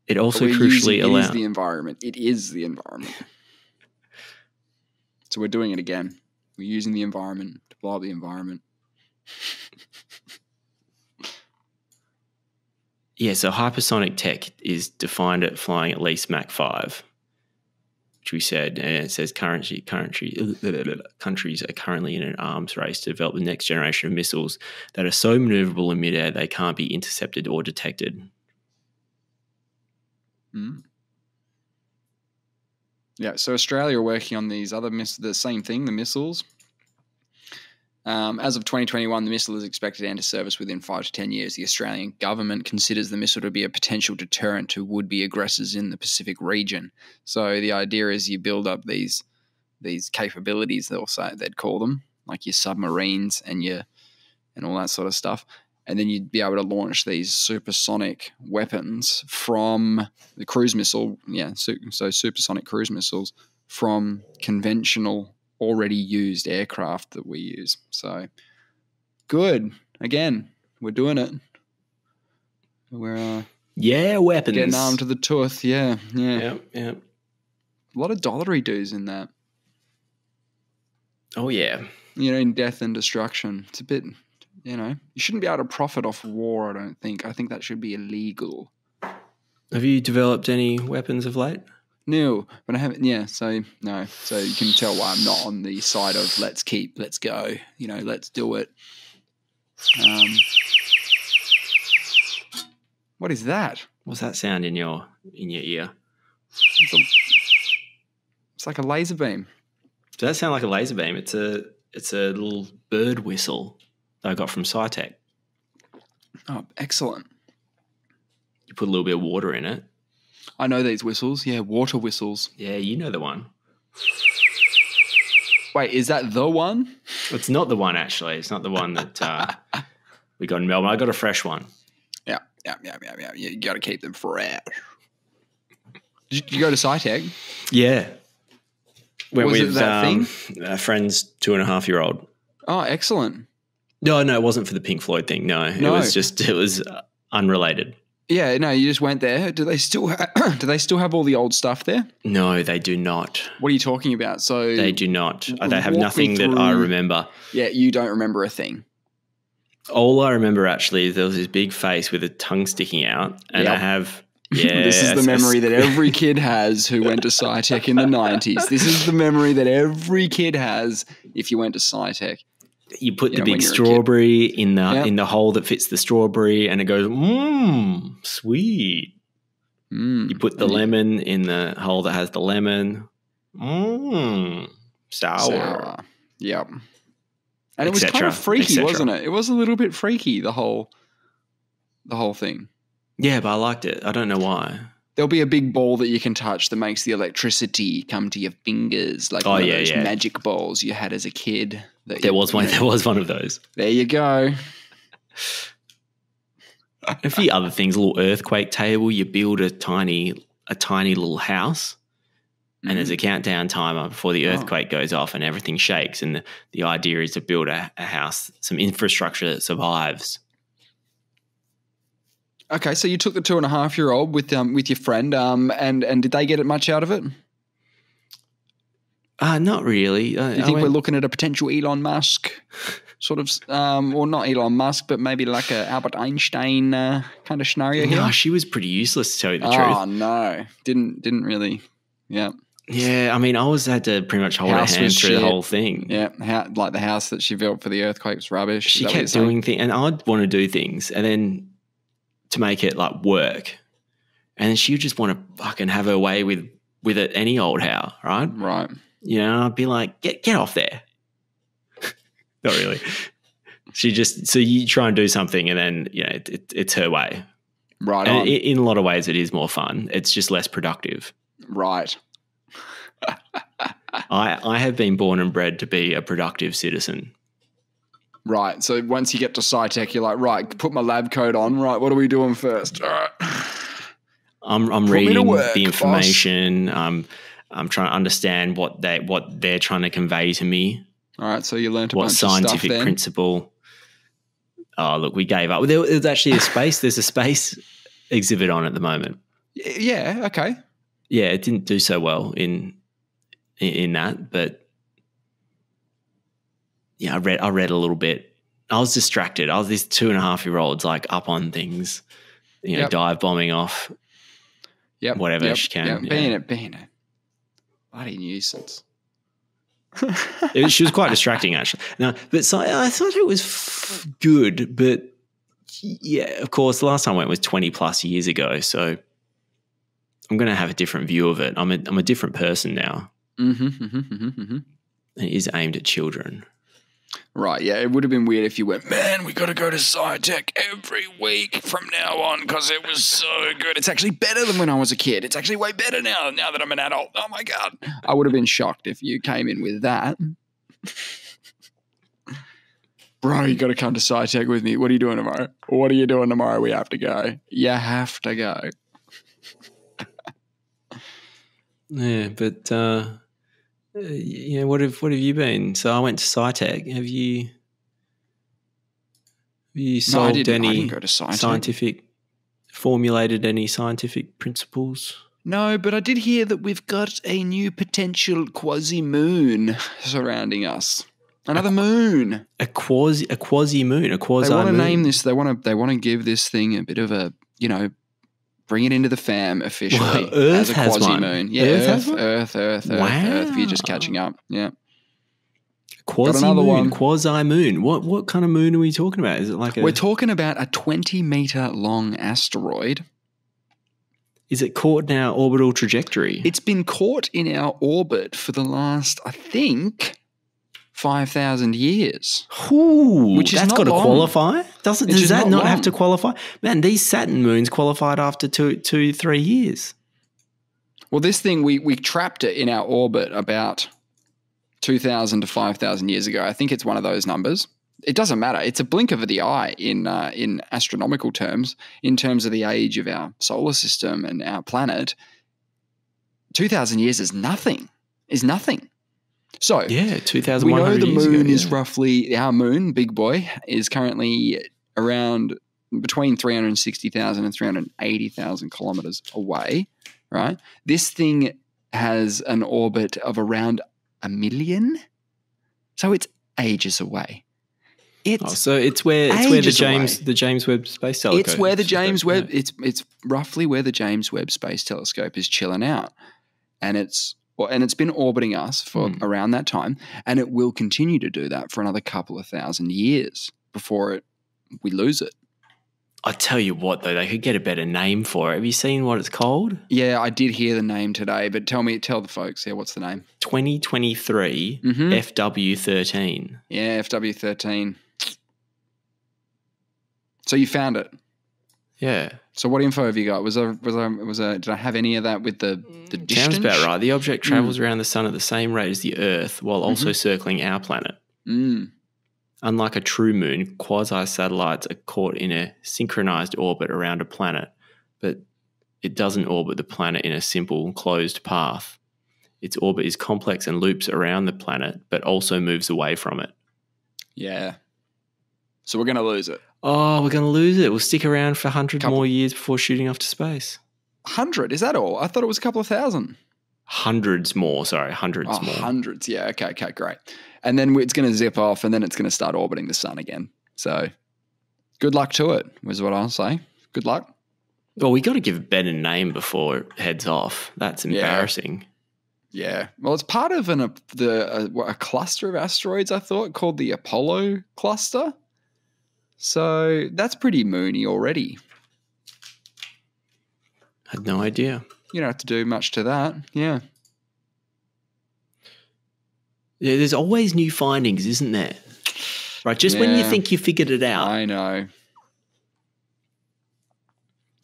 It also crucially allows the environment. It is the environment. So we're doing it again. We're using the environment to blow up the environment. Yeah, so hypersonic tech is defined at flying at least Mach 12, which we said, and it says countries are currently in an arms race to develop the next generation of missiles that are so maneuverable in midair they can't be intercepted or detected. Mm. Yeah, so Australia are working on these other the same thing, the missiles. As of 2021, the missile is expected to enter service within 5 to 10 years. The Australian government considers the missile to be a potential deterrent to would-be aggressors in the Pacific region. So the idea is you build up these capabilities, they'd call them, like your submarines and all that sort of stuff. And then you'd be able to launch these supersonic weapons from the cruise missile. Yeah, so supersonic cruise missiles from conventional, already used aircraft that we use. So good. Again, we're doing it. We're weapons. Getting armed to the tooth. Yeah. Yep. A lot of dollary do's in that. Oh yeah. You know, in death and destruction. It's a bit. You know, you shouldn't be able to profit off war, I don't think. I think that should be illegal. Have you developed any weapons of late? No, but I haven't. Yeah, so no. So you can tell why I'm not on the side of let's go. You know, let's do it. What is that? What's that sound in your ear? It's like a laser beam. Does that sound like a laser beam? It's a little bird whistle that I got from SciTech. Oh, excellent. You put a little bit of water in it. I know these whistles. Yeah, water whistles. Yeah, you know the one. Wait, is that the one? It's not the one, actually. It's not the one that we got in Melbourne. I got a fresh one. Yeah. You got to keep them fresh. Did you go to SciTech? Yeah. Went with that thing? A friend's 2.5-year-old. Oh, excellent. No, it wasn't for the Pink Floyd thing. No, it was just unrelated. Yeah, no, you just went there. Do they still have all the old stuff there? No, they do not. What are you talking about? So they do not. They have nothing that I remember. Yeah, you don't remember a thing. All I remember actually is there was this big face with a tongue sticking out, and I have Yeah, this is the memory that every kid has who went to SciTech in the 90s. This is the memory that every kid has if you went to SciTech. You put the big strawberry in the hole that fits the strawberry and it goes, mmm, sweet. Mm, you put the lemon in the hole that has the lemon. Mmm, sour. Yep. And it was kind of freaky, wasn't it? It was a little bit freaky, the whole thing. Yeah, but I liked it. I don't know why. There'll be a big ball that you can touch that makes the electricity come to your fingers, like those magic balls you had as a kid. There was one of those. There you go. A few other things. A little earthquake table. You build a tiny little house, and there's a countdown timer before the earthquake goes off, and everything shakes. And the idea is to build a house, some infrastructure that survives. Okay, so you took the 2.5-year-old with your friend, and did they get much out of it? Not really. I think we're looking at a potential Elon Musk sort of, or not Elon Musk, but maybe like a Albert Einstein kind of scenario here? No, she was pretty useless, to tell you the truth. Oh no, didn't really. Yeah. Yeah, I mean, I always had to pretty much hold her hand through the whole thing. Yeah, like the house that she built for the earthquake was rubbish. She kept doing things, and I'd want to do things, and then to make it like work, and then she would just want to fucking have her way with it any old how, right? Right. You know, I'd be like, get off there. Not really. She just, so you try and do something, and then you know it's her way, right? And in a lot of ways, it is more fun. It's just less productive, right? I have been born and bred to be a productive citizen. Right. So once you get to SciTech, you're like, right, put my lab coat on. Right. What are we doing first? All right. I'm reading the information. I'm trying to understand what they're trying to convey to me. All right. So you learned what scientific principle. Oh, look, we gave up. There's actually a space. There's a space exhibit on at the moment. Yeah. Okay. Yeah. It didn't do so well in that, but. Yeah, I read a little bit. I was distracted. I was this 2.5-year-old's like up on things, you know, dive bombing off. Yep. Whatever she can. Yep. Being a bloody nuisance. She was quite distracting actually. No, but so I thought it was good, but yeah, of course the last time I went was 20+ years ago, so I'm going to have a different view of it. I'm a different person now. And it is aimed at children. Right, yeah, it would have been weird if you went, man, we got to go to SciTech every week from now on because it was so good. It's actually better than when I was a kid. It's actually way better now that I'm an adult. Oh, my God. I would have been shocked if you came in with that. Bro, you got to come to SciTech with me. What are you doing tomorrow? What are you doing tomorrow? We have to go. You have to go. Yeah, but... you know, what have you been? So I went to SciTech. Have you solved any scientific, formulated any scientific principles? No, but I did hear that we've got a new potential quasi-moon surrounding us. Another moon. A quasi-moon. A quasi-moon. They want to name this. They want to give this thing a bit of a, you know, bring it into the fam officially. Well, Earth as a quasi-moon. Yeah, Earth. If you're just catching up. Yeah. Quasi-moon, quasi-moon. What kind of moon are we talking about? Is it like a... We're talking about a 20-meter-long asteroid. Is it caught in our orbital trajectory? It's been caught in our orbit for the last, I think... 5,000 years. Ooh, which is not long. That's got to qualify. Does that not have to qualify? Man, these Saturn moons qualified after 3 years. Well, this thing, we trapped it in our orbit about 2,000 to 5,000 years ago. I think it's one of those numbers. It doesn't matter. It's a blink of the eye in astronomical terms, in terms of the age of our solar system and our planet. 2,000 years is nothing, is nothing. So yeah, 2,100 years ago. We know the moon is roughly, our moon, big boy, is currently around between 360,000 and 380,000 kilometers away, right? This thing has an orbit of around 1 million, so it's ages away. So it's where the James Webb Space Telescope. It's where the James Webb. Yeah. It's roughly where the James Webb Space Telescope is chilling out, and it's been orbiting us for around that time, and it will continue to do that for another couple of thousand years before we lose it. I tell you what, though, they could get a better name for it. Have you seen what it's called? Yeah, I did hear the name today, but tell the folks here, what's the name? 2023 FW13. Yeah, FW13. So you found it. Yeah. So what info have you got? Did I have any of that with the distance? Sounds about right. The object travels around the sun at the same rate as the Earth while also circling our planet. Mm. Unlike a true moon, quasi-satellites are caught in a synchronized orbit around a planet, but it doesn't orbit the planet in a simple, closed path. Its orbit is complex and loops around the planet, but also moves away from it. Yeah. So we're going to lose it. Oh, we're going to lose it. We'll stick around for 100 more years before shooting off to space. 100? Is that all? I thought it was a couple of thousand. Hundreds more. Hundreds, yeah. Okay, great. And then it's going to zip off and then it's going to start orbiting the sun again. So good luck to it was what I'll say. Good luck. Well, we got to give Ben a name before it heads off. That's embarrassing. Yeah. Well, it's part of a cluster of asteroids, I thought, called the Apollo cluster. So that's pretty moony already. I had no idea. You don't have to do much to that. Yeah. Yeah, there's always new findings, isn't there? Right, when you think you figured it out. I know.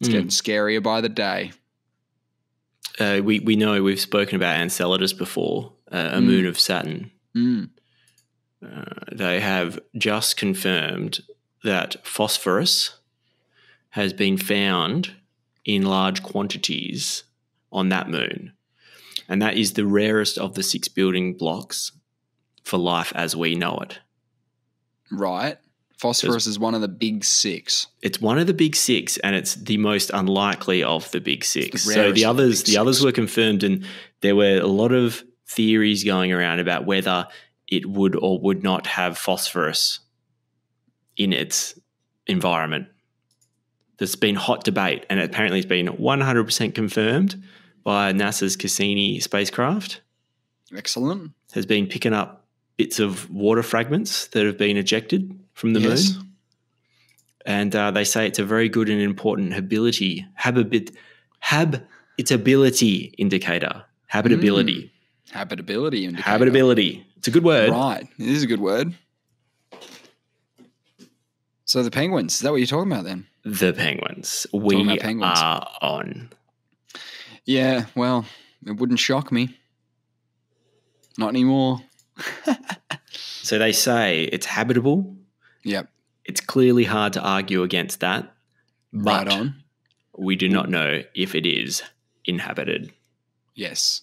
It's getting scarier by the day. We know we've spoken about Enceladus before, a moon of Saturn. Mm. They have just confirmed that phosphorus has been found in large quantities on that moon, and that is the rarest of the 6 building blocks for life as we know it. Right. Phosphorus is one of the big 6. It's one of the big 6 and it's the most unlikely of the big 6. So the others were confirmed, and there were a lot of theories going around about whether it would or would not have phosphorus in its environment. There's been hot debate, and apparently it's been 100% confirmed by NASA's Cassini spacecraft. Excellent. Has been picking up bits of water fragments that have been ejected from the moon. And they say it's a very good and important habitability indicator. Habitability. Mm. Habitability indicator. Habitability. It's a good word. Right. It is a good word. So the penguins, is that what you're talking about then? The penguins. We are on. Yeah, well, it wouldn't shock me. Not anymore. So they say it's habitable. Yep. It's clearly hard to argue against that. But we do not know if it is inhabited. Yes.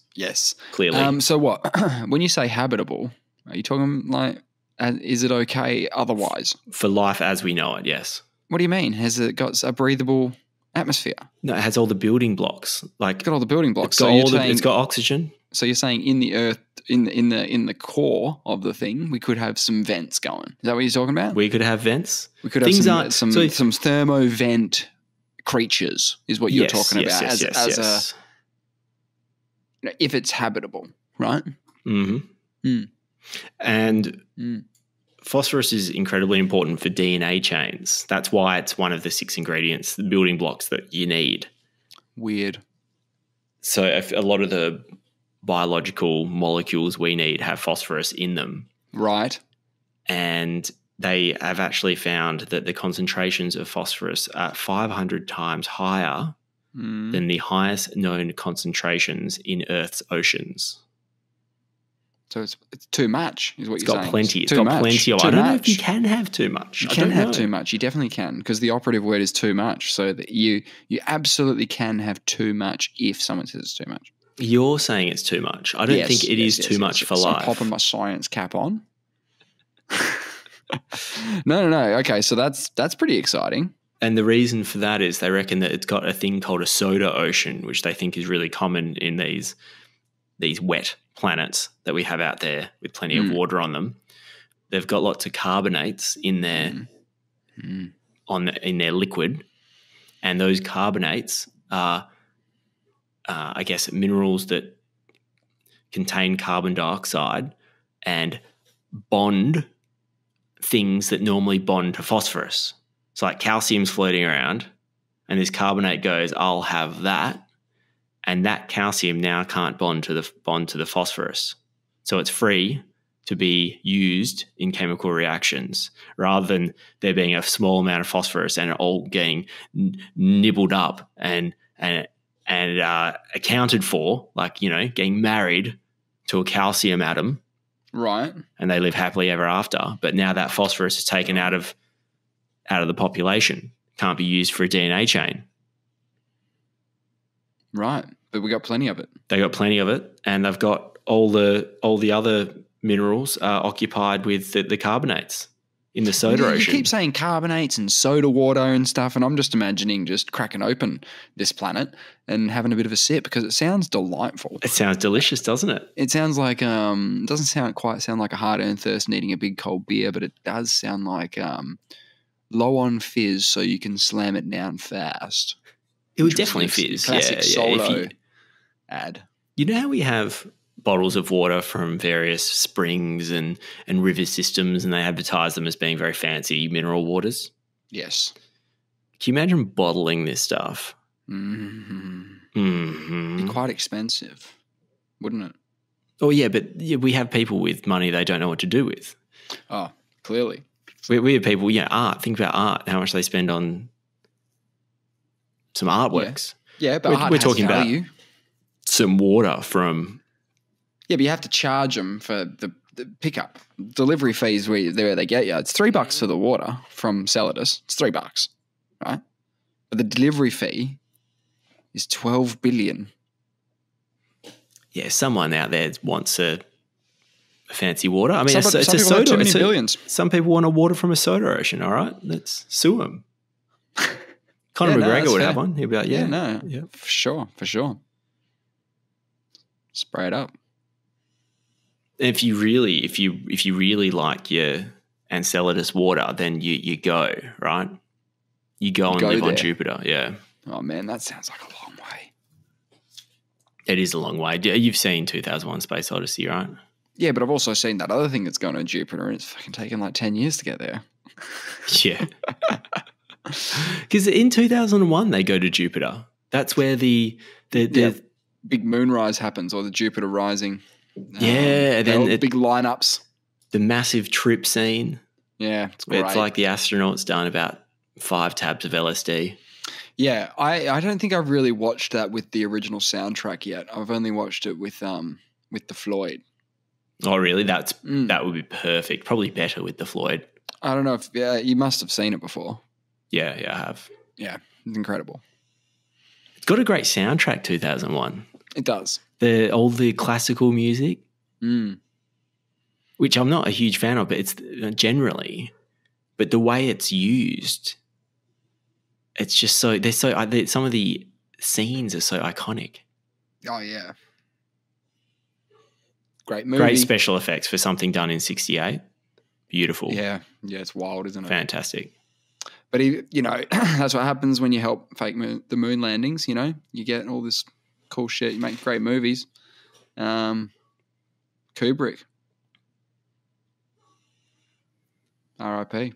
Clearly. So what? When you say habitable, are you talking like is it okay otherwise? For life as we know it, yes. What do you mean? Has it got a breathable atmosphere? No, it has all the building blocks. Like it's got all the building blocks. It's got oxygen. So you're saying in the earth, in the core of the thing, we could have some vents going. Is that what you're talking about? We could have vents. We could have some thermovent creatures. Is what you're talking about? Yes. If it's habitable, right? Mm-hmm. Mm. And. Mm. Phosphorus is incredibly important for DNA chains. That's why it's one of the 6 ingredients, the building blocks that you need. Weird. So a lot of the biological molecules we need have phosphorus in them. Right. And they have actually found that the concentrations of phosphorus are 500 times higher than the highest known concentrations in Earth's oceans. So it's too much is what you're saying. Plenty. It's got plenty. I don't know if you can have too much. You can have too much. You definitely can, because the operative word is too much. So that you absolutely can have too much if someone says it's too much. You're saying it's too much. I don't think it is too much for life. I'm popping my science cap on. No. Okay, so that's pretty exciting. And the reason for that is they reckon that it's got a thing called a soda ocean, which they think is really common in these wet planets that we have out there with plenty of water on them. They've got lots of carbonates in their in their liquid, and those carbonates are, I guess, minerals that contain carbon dioxide and bond things that normally bond to phosphorus. So like calcium's floating around and this carbonate goes, I'll have that, and that calcium now can't bond to the phosphorus. So it's free to be used in chemical reactions, rather than there being a small amount of phosphorus and it all getting nibbled up and accounted for, like, you know, getting married to a calcium atom. Right. And they live happily ever after. But now that phosphorus is taken out of the population. Can't be used for a DNA chain. Right. But we got plenty of it. They got plenty of it, and they've got all the other minerals are occupied with the carbonates in the soda ocean. You keep saying carbonates and soda water and stuff, and I'm just imagining just cracking open this planet and having a bit of a sip, because it sounds delightful. It sounds delicious, doesn't it? It sounds like it doesn't quite sound like a hard-earned thirst and eating a big cold beer, but it does sound like low on fizz, so you can slam it down fast. It would definitely fizz. Classic Solo ad. You know how we have bottles of water from various springs and river systems, and they advertise them as being very fancy mineral waters? Yes. Can you imagine bottling this stuff? It'd be quite expensive, wouldn't it? Oh, yeah, but we have people with money they don't know what to do with. Oh, clearly. We have people, yeah, art. Think about art, how much they spend on some artworks. Yeah, but we're talking about some water from... Yeah, but you have to charge them for the pickup. Delivery fees where they get you. It's $3 for the water from Celadus. It's $3, right? But the delivery fee is $12 billion. Yeah, someone out there wants a fancy water. I mean, it's a soda. It's billions. Some people want a water from a soda ocean, all right? Let's sue them. Conor McGregor would have one. He'd be like, yeah, for sure. Spray it up. If you really like your Enceladus water, then you go, right? You go live there. On Jupiter, yeah. Oh, man, that sounds like a long way. It is a long way. You've seen 2001 Space Odyssey, right? Yeah, but I've also seen that other thing that's going on Jupiter, and it's fucking taken like 10 years to get there. Yeah. Because in 2001 they go to Jupiter. That's where the big moonrise happens, or the Jupiter rising. Yeah, then big lineups, the massive trip scene. Yeah, it's great. It's like the astronauts done about 5 tabs of LSD. Yeah, I don't think I've really watched that with the original soundtrack yet. I've only watched it with the Floyd. Oh, really? That would be perfect. Probably better with the Floyd. I don't know if you must have seen it before. Yeah, I have. Yeah, it's incredible. It's got a great soundtrack. 2001. It does. All the classical music, which I'm not a huge fan of, but it's generally, but the way it's used, it's just so, some of the scenes are so iconic. Oh, yeah. Great movie. Great special effects for something done in 1968. Beautiful. Yeah. Yeah, it's wild, isn't it? Fantastic. But, you know, that's what happens when you help fake the moon landings, you know, you get all this cool shit, you make great movies. Kubrick, R.I.P.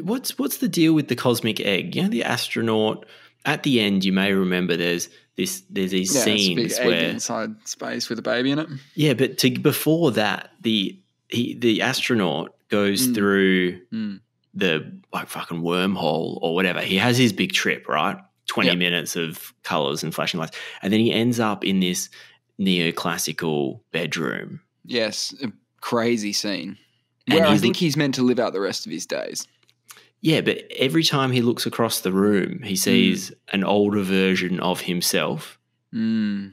What's the deal with the cosmic egg? You know, the astronaut at the end, you may remember there's these scenes where egg inside space with a baby in it. Yeah, but before that, the astronaut goes through the like fucking wormhole or whatever. He has his big trip, right? 20 minutes of colours and flashing lights. And then he ends up in this neoclassical bedroom. Yes, a crazy scene. Where I think he's meant to live out the rest of his days. Yeah, but every time he looks across the room, he sees an older version of himself. Mm.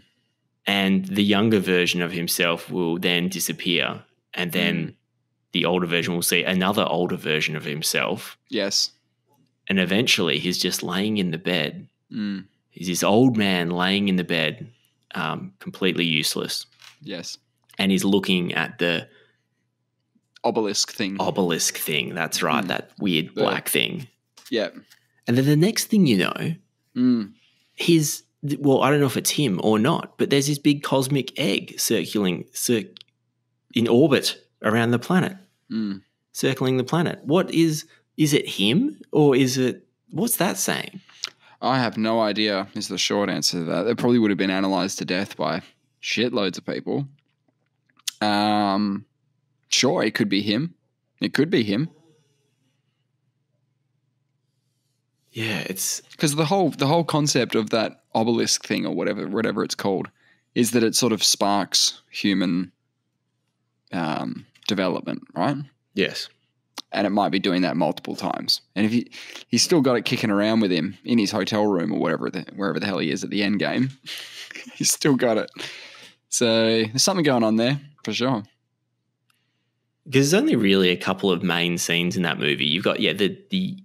And the younger version of himself will then disappear. And then the older version will see another older version of himself. Yes. And eventually he's just laying in the bed. Mm. He's this old man laying in the bed, completely useless. Yes. And he's looking at the obelisk thing. Obelisk thing. That's right. That weird black thing. Yeah. And then the next thing you know, his – well, I don't know if it's him or not, but there's this big cosmic egg in orbit around the planet, circling the planet. What is it him or is it – what's that saying? I have no idea is the short answer to that. It probably would have been analysed to death by shitloads of people. Sure, it could be him. It could be him. Yeah, it's because the whole concept of that obelisk thing or whatever it's called is that it sort of sparks human development, right? Yes. And it might be doing that multiple times. And if he's still got it kicking around with him in his hotel room or wherever the hell he is at the end game, he's still got it. So there's something going on there for sure. Because there's only really a couple of main scenes in that movie. You've got the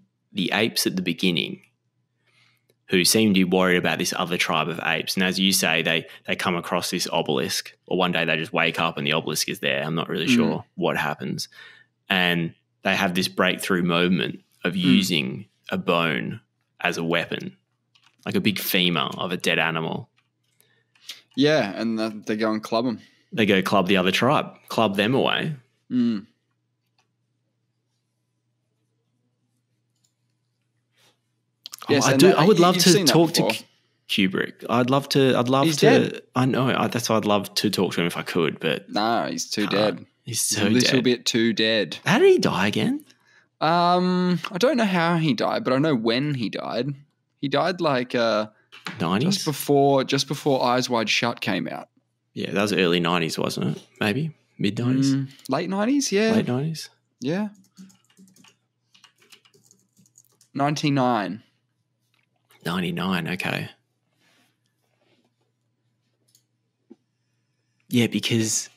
apes at the beginning who seem to be worried about this other tribe of apes. And as you say, they come across this obelisk, or one day they just wake up and the obelisk is there. I'm not really sure what happens. And they have this breakthrough moment of using a bone as a weapon, like a big femur of a dead animal. Yeah, and they go and club them. They go club the other tribe, club them away. Mm. Yes, I would love to talk to Kubrick. I'd love to. I know. That's why I'd love to talk to him if I could. But no, he's too dead. He's so dead. A little bit too dead. How did he die again? I don't know how he died, but I know when he died. He died like 90s, just before Eyes Wide Shut came out. Yeah, that was early 90s, wasn't it? Maybe mid 90s, late 90s. Yeah, late 90s. Yeah, 99. 99, okay. Yeah, because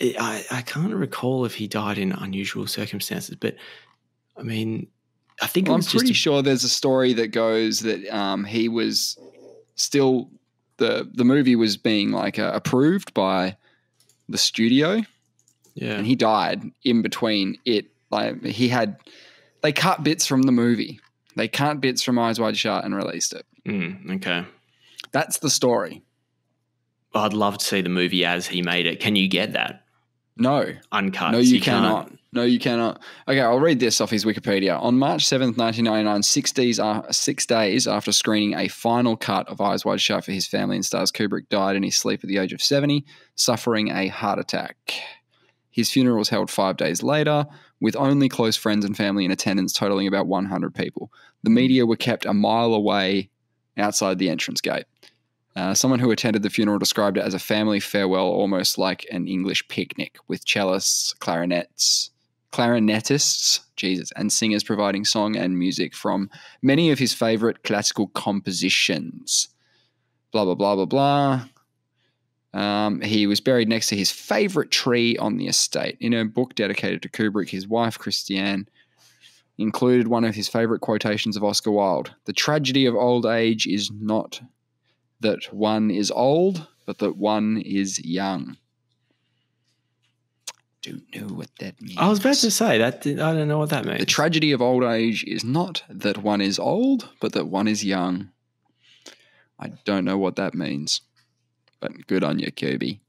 I can't recall if he died in unusual circumstances, but I mean, I think I'm pretty sure there's a story that goes that he was still the movie was being like approved by the studio. Yeah, and he died in between it. Like they cut bits from the movie. They cut bits from Eyes Wide Shut and released it. Okay. That's the story. I'd love to see the movie as he made it. Can you get that? No. Uncut. No, you cannot. No, you cannot. Okay, I'll read this off his Wikipedia. On March 7th, 1999, 6 days after screening a final cut of Eyes Wide Shut for his family and stars, Kubrick died in his sleep at the age of 70, suffering a heart attack. His funeral was held 5 days later, with only close friends and family in attendance, totaling about 100 people. The media were kept a mile away outside the entrance gate. Someone who attended the funeral described it as a family farewell, almost like an English picnic, with cellists, clarinetists, and singers providing song and music from many of his favourite classical compositions. Blah, blah, blah, blah, blah. He was buried next to his favourite tree on the estate. In a book dedicated to Kubrick, his wife, Christiane, included one of his favourite quotations of Oscar Wilde. The tragedy of old age is not that one is old, but that one is young. Don't know what that means. I was about to say that. I don't know what that means. The tragedy of old age is not that one is old, but that one is young. I don't know what that means. But good on you, Kuby.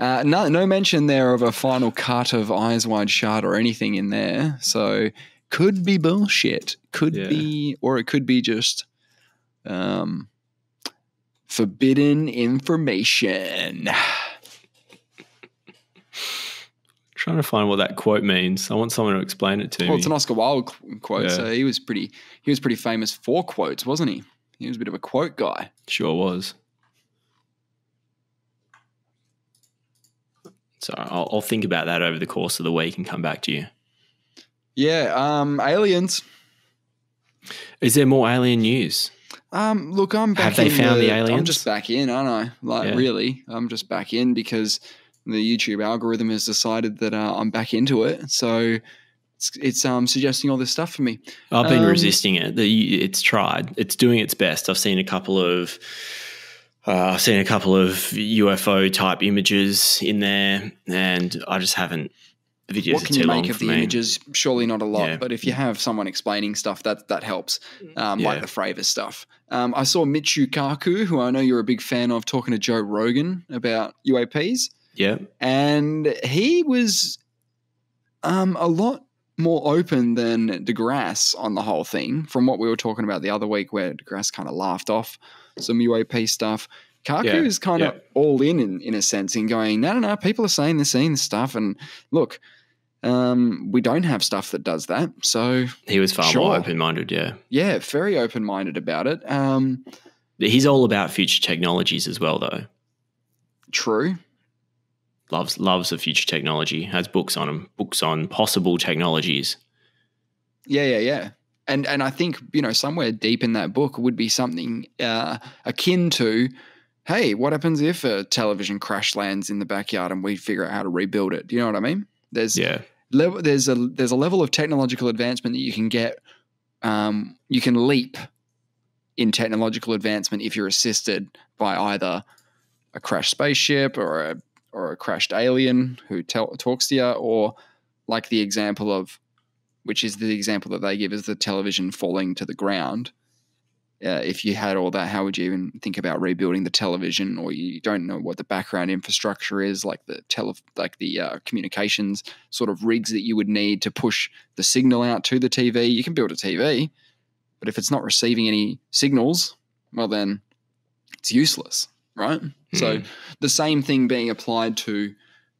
No mention there of a final cut of Eyes Wide Shut or anything in there. So could be bullshit. Could be, or it could be just forbidden information. Trying to find what that quote means. I want someone to explain it to me. Well, it's an Oscar Wilde quote, so he was pretty famous for quotes, wasn't he? He was a bit of a quote guy. Sure was. So I'll think about that over the course of the week and come back to you. Yeah, aliens. Is there more alien news? Look, I'm back. Have they found the aliens? I'm just back in, aren't I? Really, I'm just back in because the YouTube algorithm has decided that I'm back into it. So it's suggesting all this stuff for me. I've been resisting it. It's tried. It's doing its best. I've seen a couple of I've seen a couple of UFO type images in there, and I just haven't. The videos what can you make of the images? Surely not a lot, yeah. But if you have someone explaining stuff, that helps, like the Fravor stuff. I saw Michio Kaku, who I know you're a big fan of, talking to Joe Rogan about UAPs. Yeah. And he was a lot more open than DeGrasse on the whole thing, from what we were talking about the other week where DeGrasse kind of laughed off some UAP stuff. Kaku is kind of all in a sense, in going, no, people are saying this stuff, and look, we don't have stuff that does that. So he was far more open-minded, yeah, very open-minded about it. He's all about future technologies as well, though. True. Loves the future technology. Has books on him, books on possible technologies. Yeah. And I think somewhere deep in that book would be something akin to, hey, what happens if a television crash lands in the backyard and we figure out how to rebuild it? Do you know what I mean? There's a level of technological advancement that you can get. You can leap in technological advancement if you're assisted by either a crashed spaceship or a crashed alien who talks to you, or like the example of, which is the example that they give, is the television falling to the ground. If you had all that, how would you even think about rebuilding the television? Or you don't know what the background infrastructure is, like the communications sort of rigs that you would need to push the signal out to the TV. You can build a TV, but if it's not receiving any signals, well, then it's useless, right? Mm-hmm. So the same thing being applied to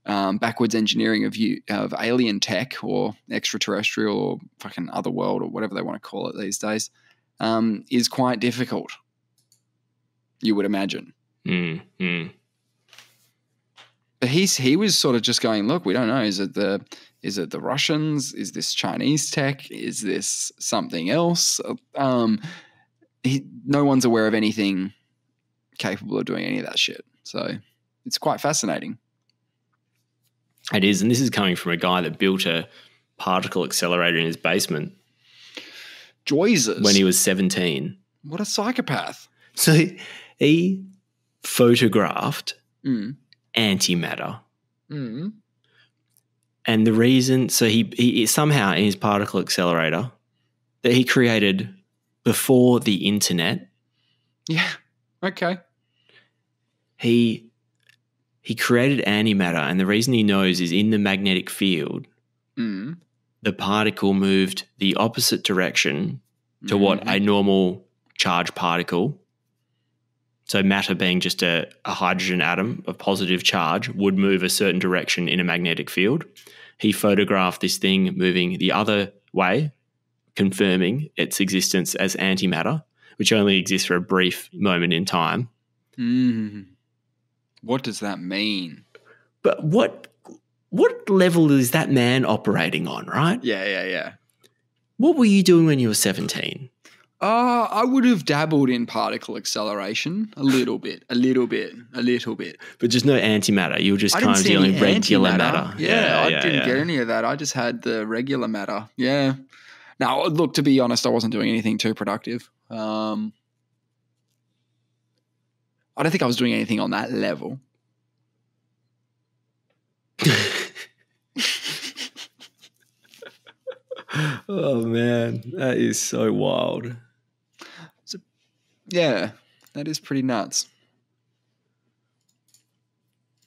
backwards engineering of alien tech or extraterrestrial or fucking other world or whatever they want to call it these days. Is quite difficult, you would imagine. But he was sort of just going, look, we don't know. Is it the Russians? Is this Chinese tech? Is this something else? No one's aware of anything capable of doing any of that shit. So it's quite fascinating. It is, and this is coming from a guy that built a particle accelerator in his basement. Jesus. When he was 17. What a psychopath. So he photographed antimatter. And the reason, so he somehow in his particle accelerator that he created before the internet. Yeah, okay. He created antimatter, and the reason he knows is in the magnetic field, the particle moved the opposite direction to what a normal charged particle, so matter being just a hydrogen atom of positive charge, would move a certain direction in a magnetic field. He photographed this thing moving the other way, confirming its existence as antimatter, which only exists for a brief moment in time. What does that mean? But what level is that man operating on, right? Yeah. What were you doing when you were 17? I would have dabbled in particle acceleration a little bit. But just no antimatter. You were just kind of dealing with regular matter. Yeah, I didn't get any of that. I just had the regular matter. Yeah. Now, look, to be honest, I wasn't doing anything too productive. I don't think I was doing anything on that level. Oh man, that is so wild. Yeah, that is pretty nuts.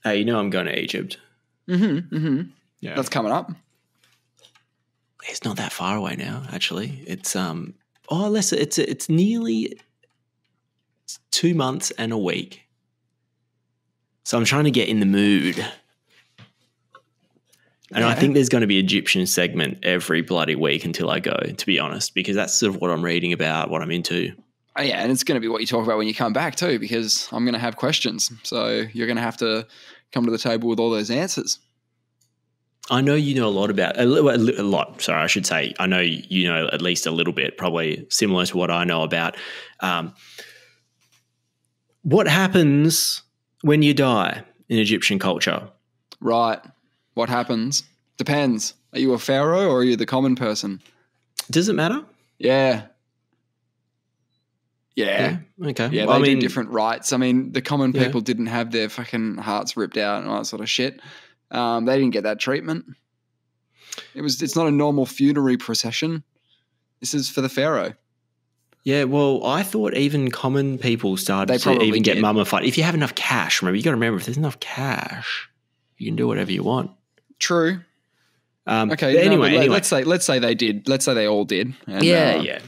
Hey, I'm going to Egypt. Yeah, that's coming up. It's not that far away now, actually. It's it's nearly 2 months and a week. So I'm trying to get in the mood. And I think there's going to be Egyptian segment every bloody week until I go, to be honest, because that's sort of what I'm reading about, what I'm into. Oh, yeah, and it's going to be what you talk about when you come back too, because I'm going to have questions. So you're going to have to come to the table with all those answers. I know you know a lot about – sorry, I should say I know you know at least a little bit, probably similar to what I know about. What happens when you die in Egyptian culture? Right. What happens? Depends. Are you a pharaoh or are you the common person? Does it matter? Yeah. Yeah. Okay. Yeah, well, they do different rites. I mean, the common people didn't have their fucking hearts ripped out and all that sort of shit. They didn't get that treatment. It's not a normal funerary procession. This is for the pharaoh. Yeah, well, I thought even common people started to even get mummified. If you have enough cash, remember, you got to remember, if there's enough cash, you can do whatever you want. True. Okay. Anyway, let's say they did. Let's say they all did. And, yeah.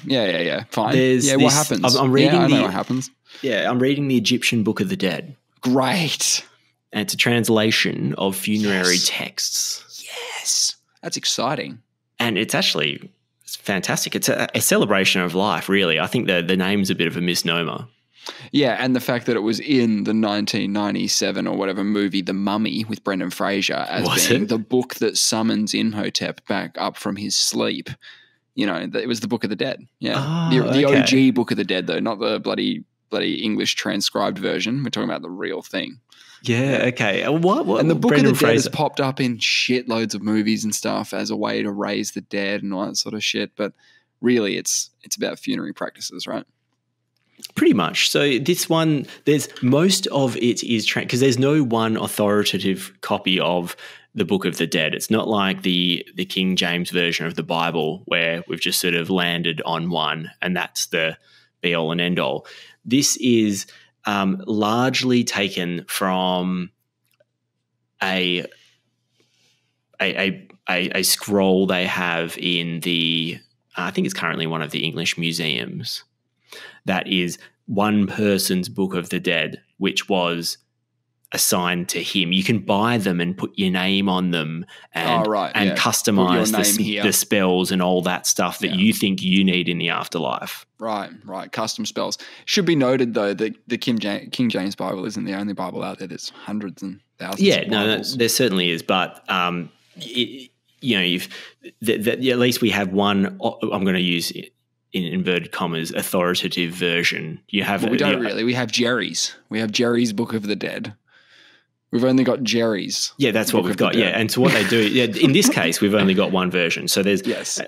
Fine. What happens? I'm reading. Yeah, I know what happens. Yeah, I'm reading the Egyptian Book of the Dead. Great. And it's a translation of funerary texts. Yes, that's exciting. And it's fantastic. It's a celebration of life, really. I think the name's a bit of a misnomer. Yeah, and the fact that it was in the 1997 or whatever movie, The Mummy, with Brendan Fraser as the book that summons Imhotep back up from his sleep. You know, it was the Book of the Dead. Yeah, the OG Book of the Dead, though, not the bloody English transcribed version. We're talking about the real thing. Yeah, okay. What? And the Book of the Dead has popped up in shitloads of movies and stuff as a way to raise the dead and all that sort of shit. But really, it's about funerary practices, right? Pretty much. So this one, most of it is because there's no one authoritative copy of the Book of the Dead. It's not like the King James version of the Bible where we've just sort of landed on one and that's the be all and end all. This is largely taken from a scroll they have in the I think it's currently one of the English museums. That is one person's Book of the Dead, which was assigned to him. You can buy them and put your name on them and customize the spells and all that stuff that you think you need in the afterlife. Right. Custom spells. Should be noted, though, that the King James Bible isn't the only Bible out there. There's hundreds and thousands of Bibles. No, there certainly is, but at least we have one. I'm going to use it. In inverted commas, authoritative version. You have well, we don't really. We have Jerry's. We have Jerry's Book of the Dead. We've only got Jerry's. Yeah, that's what we've got. Yeah, and so what they do. Yeah, in this case, we've only got one version. So there's there's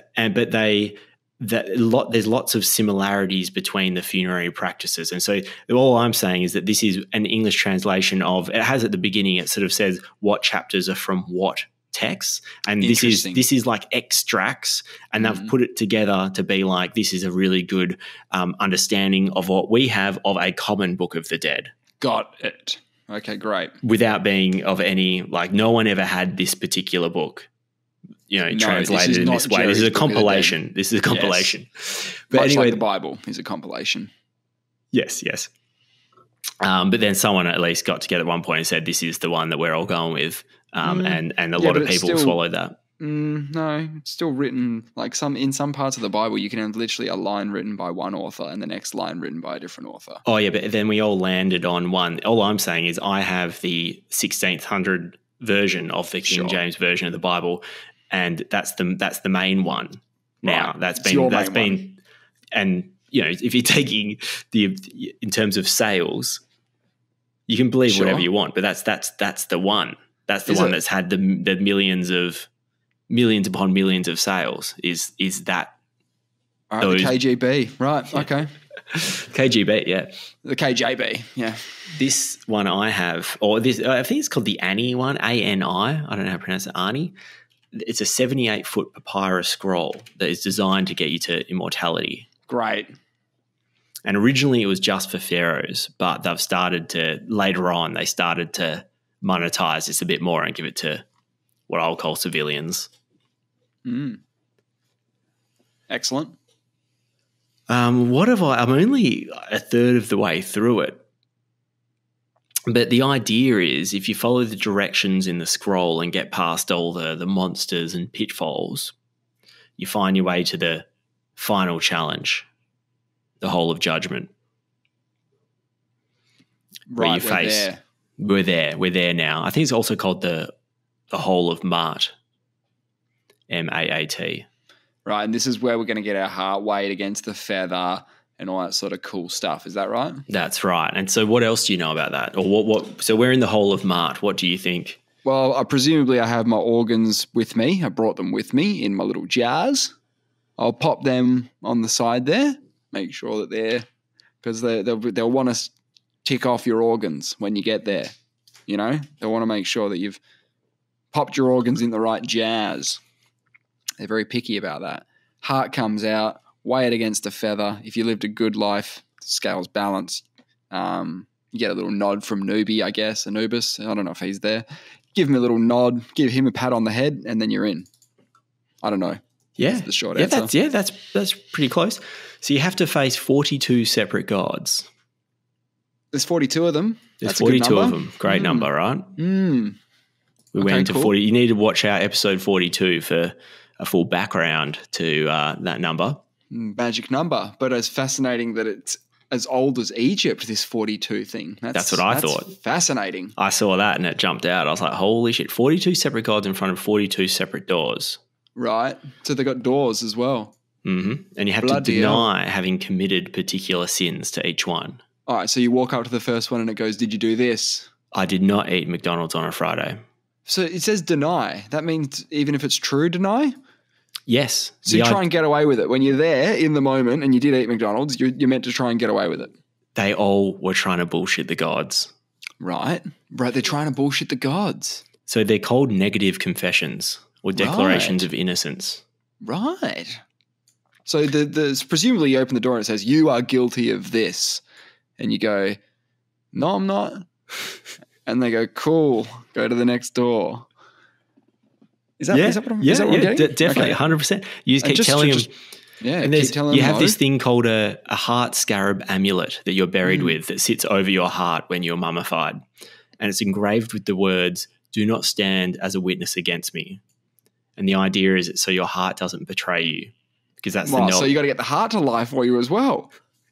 lots of similarities between the funerary practices. And so all I'm saying is that this is an English translation of. It has at the beginning. It sort of says what chapters are from what texts, and this is like extracts, and they've put it together to be like this is a really good understanding of what we have of a common Book of the Dead. Got it. Okay, great. Without being of any like, no one ever had this particular book, translated in this way. This is a compilation. This is a compilation. But anyway, like the Bible is a compilation. Yes. Yes. But then someone at least got together at one point and said, "This is the one that we're all going with." And a lot of people swallow that. No, it's still written like in some parts of the Bible, you can have literally a line written by one author and the next line written by a different author. Oh yeah, but then we all landed on one. All I'm saying is I have the 1600 version of the King James version of the Bible, and that's the main one. Now and if you're taking in terms of sales, you can believe whatever you want, but that's the one. That's the one that's had the millions upon millions of sales. Is that all right, the KGB? Right. Yeah. Okay. KGB. Yeah. The KJB. Yeah. This one I have, I think it's called the Ani one. ANI. I don't know how to pronounce it. Ani. It's a 78-foot papyrus scroll that is designed to get you to immortality. Great. And originally it was just for pharaohs, but they've started to later on. They started to monetize this a bit more and give it to what I'll call civilians. Excellent. I'm only a third of the way through it. But the idea is if you follow the directions in the scroll and get past all the monsters and pitfalls, you find your way to the final challenge, the Hall of Judgment. Right, We're there now. I think it's also called the Hall of Mart, M-A-A-T. Right, and this is where we're going to get our heart weighed against the feather and all that sort of cool stuff. Is that right? That's right. And so what else do you know about that? Or what? So we're in the Hall of Mart. What do you think? Well, presumably I have my organs with me. I brought them with me in my little jars. I'll pop them on the side there, make sure that they're because they'll want to tick off your organs when you get there. You know, they want to make sure that you've popped your organs in the right jazz. They're very picky about that. Heart comes out, weigh it against a feather. If you lived a good life, scales balance. You get a little nod from Newbie, I guess, Anubis. I don't know if he's there. Give him a little nod, give him a pat on the head, and then you're in. I don't know. Yeah. That's the short answer. That's pretty close. So you have to face 42 separate gods. There's 42 of them. There's 42 of them. Great number, right? Mm. We went into 40. You need to watch our episode 42 for a full background to that number. Magic number. But it's fascinating that it's as old as Egypt, this 42 thing. That's what I thought. Fascinating. I saw that and it jumped out. I was like, holy shit, 42 separate gods in front of 42 separate doors. Right. So they got doors as well. Mm-hmm. And you have bloody to deny having committed particular sins to each one. All right, so you walk up to the first one and it goes, did you do this? I did not eat McDonald's on a Friday. So it says deny. That means even if it's true, deny? Yes. So you try and get away with it. When you're there in the moment and you did eat McDonald's, you're meant to try and get away with it. They all were trying to bullshit the gods. Right. Right, they're trying to bullshit the gods. So they're called negative confessions or declarations of innocence. Right. So presumably you open the door and it says, you are guilty of this. And you go, no, I'm not. And they go, cool, go to the next door. Is that what I'm getting? Definitely, okay. 100%. You just keep telling them. Yeah, and you have this thing called a heart scarab amulet that you're buried with that sits over your heart when you're mummified. And it's engraved with the words, do not stand as a witness against me. And the idea is it's so your heart doesn't betray you, because that's the knowledge. So you got to get the heart to life for you as well.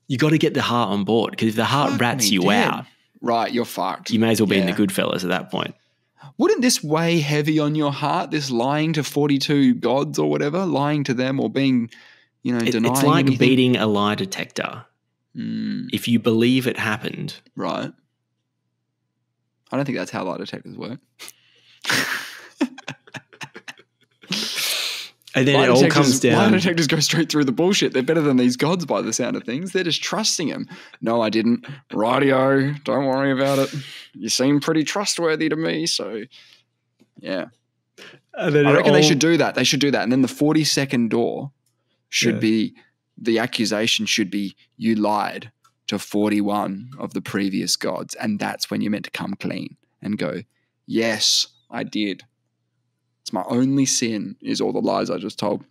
You got to get the heart on board, because if the heart rats you out, right, you're fucked. You may as well be in the Goodfellas at that point. Wouldn't this weigh heavy on your heart, this lying to 42 gods or whatever, lying to them or being, you know, denying It's like anything. Beating a lie detector. Mm. If you believe it happened. Right. I don't think that's how lie detectors work. And then it all comes down. Lie detectors go straight through the bullshit. They're better than these gods by the sound of things. They're just trusting them. No, I didn't. Radio, don't worry about it. You seem pretty trustworthy to me. So, yeah. I reckon they should do that. They should do that. And then the 42nd door should be, the accusation should be, you lied to 41 of the previous gods. And that's when you're meant to come clean and go, yes, I did. It's my only sin is all the lies I just told.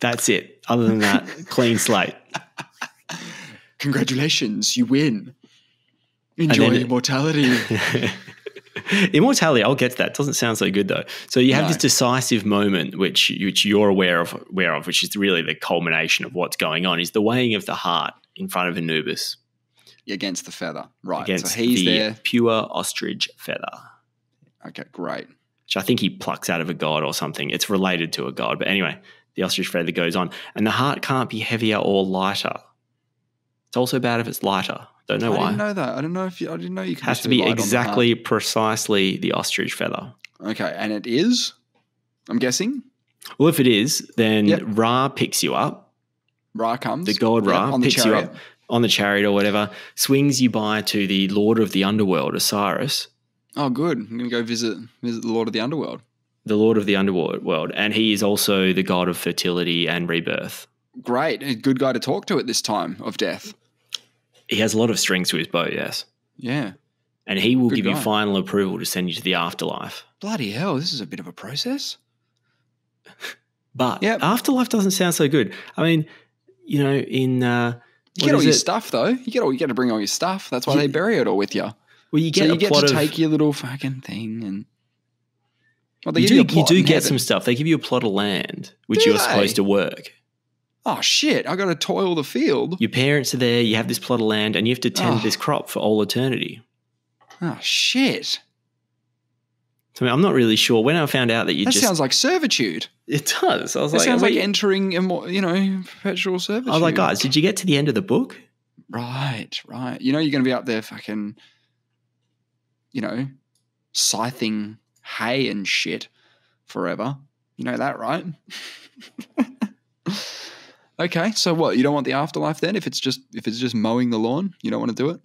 That's it. Other than that, clean slate. Congratulations, you win. Enjoy immortality. Immortality, I'll get to that. It doesn't sound so good though. So you have this decisive moment which you're aware of, which is really the culmination of what's going on, is the weighing of the heart in front of Anubis. Against the feather. Right. Against the pure ostrich feather. Okay, great. Which I think he plucks out of a god or something. It's related to a god. But anyway, the ostrich feather goes on. And the heart can't be heavier or lighter. It's also bad if it's lighter. Don't know why. I didn't know that. I didn't know you could. It has to be exactly, precisely the ostrich feather. Okay. And it is, I'm guessing? Well, if it is, then Ra picks you up. Ra comes. The god Ra picks you up on the chariot or whatever, swings you by to the Lord of the Underworld, Osiris. Oh, good. I'm going to go visit the Lord of the Underworld. The Lord of the Underworld. And he is also the god of fertility and rebirth. Great. A good guy to talk to at this time of death. He has a lot of strings to his bow, yes. Yeah. And he will give you final approval to send you to the afterlife. Bloody hell, this is a bit of a process. But afterlife doesn't sound so good. I mean, you know, in... you get all your stuff, though. You get to bring all your stuff. That's why they bury it all with you. Well, you get to take your little fucking thing, and you do get some stuff. They give you a plot of land which you're supposed to work. Oh shit! I got to toil the field. Your parents are there. You have this plot of land, and you have to tend this crop for all eternity. Oh shit! So I mean, I'm not really sure. When I found out that that sounds like servitude. It does. I was like, it sounds like entering, you know, perpetual servitude. I was like, guys, did you get to the end of the book? Right. You know, you're going to be up there, fucking, you know, scything hay and shit forever. You know that, right? Okay, so what? You don't want the afterlife then? If it's just mowing the lawn, you don't want to do it?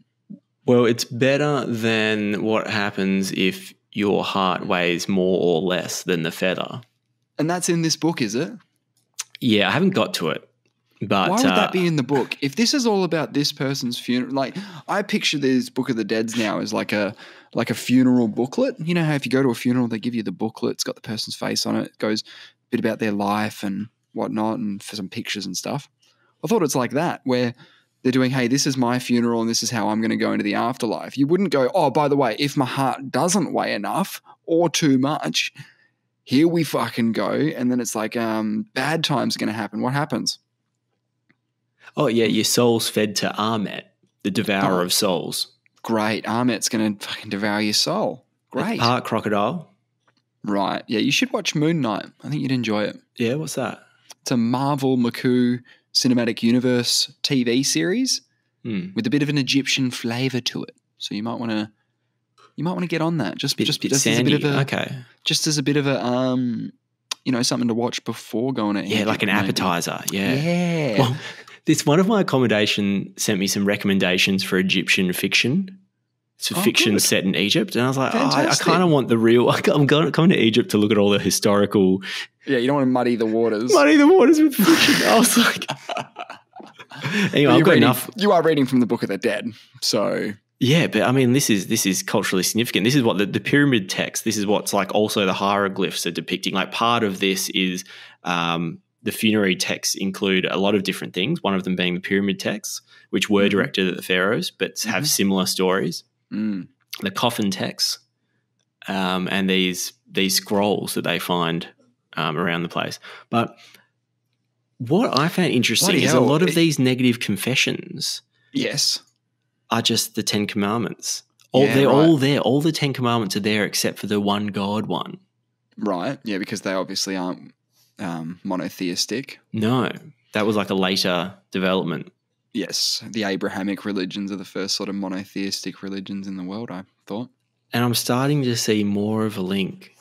Well, it's better than what happens if your heart weighs more or less than the feather. And that's in this book, is it? Yeah, I haven't got to it. But why would that be in the book? If this is all about this person's funeral, like I picture this Book of the Dead's now as like a funeral booklet. You know how if you go to a funeral, they give you the booklet. It's got the person's face on it. It goes a bit about their life and whatnot and for some pictures and stuff. I thought it's like that where they're doing, hey, this is my funeral and this is how I'm going to go into the afterlife. You wouldn't go, oh, by the way, if my heart doesn't weigh enough or too much, here we fucking go. And then it's like bad time's going to happen. What happens? Oh, yeah, your soul's fed to Ahmet, the devourer of souls. Great. Ahmet's going to fucking devour your soul. Great. Part crocodile. Right. Yeah, you should watch Moon Knight. I think you'd enjoy it. Yeah, what's that? It's a Marvel Maku Cinematic Universe TV series with a bit of an Egyptian flavour to it. So you might want to get on that. Just as a bit of a you know, something to watch before going to Egypt. Yeah, like an appetizer. Yeah. Yeah. Well, this one of my accommodation sent me some recommendations for Egyptian fiction. It's a fiction set in Egypt. And I was like, I kind of want the real – I'm coming to Egypt to look at all the historical – Yeah, you don't want to muddy the waters. Muddy the waters with fiction. I was like – Anyway, I've got enough. You are reading from the Book of the Dead, so – Yeah, but I mean, this is culturally significant. This is what the pyramid text, this is what's like also the hieroglyphs are depicting. Like part of this is the funerary texts include a lot of different things, one of them being the pyramid texts, which were directed at the pharaohs but have similar stories. Mm. The coffin texts and these scrolls that they find around the place. But what I found interesting is a lot of these negative confessions. Yes. Are just the 10 Commandments. All there. All the 10 Commandments are there except for the one God one. Right. Yeah, because they obviously aren't monotheistic. No. That was like a later development. Yes. The Abrahamic religions are the first sort of monotheistic religions in the world, I thought. And I'm starting to see more of a link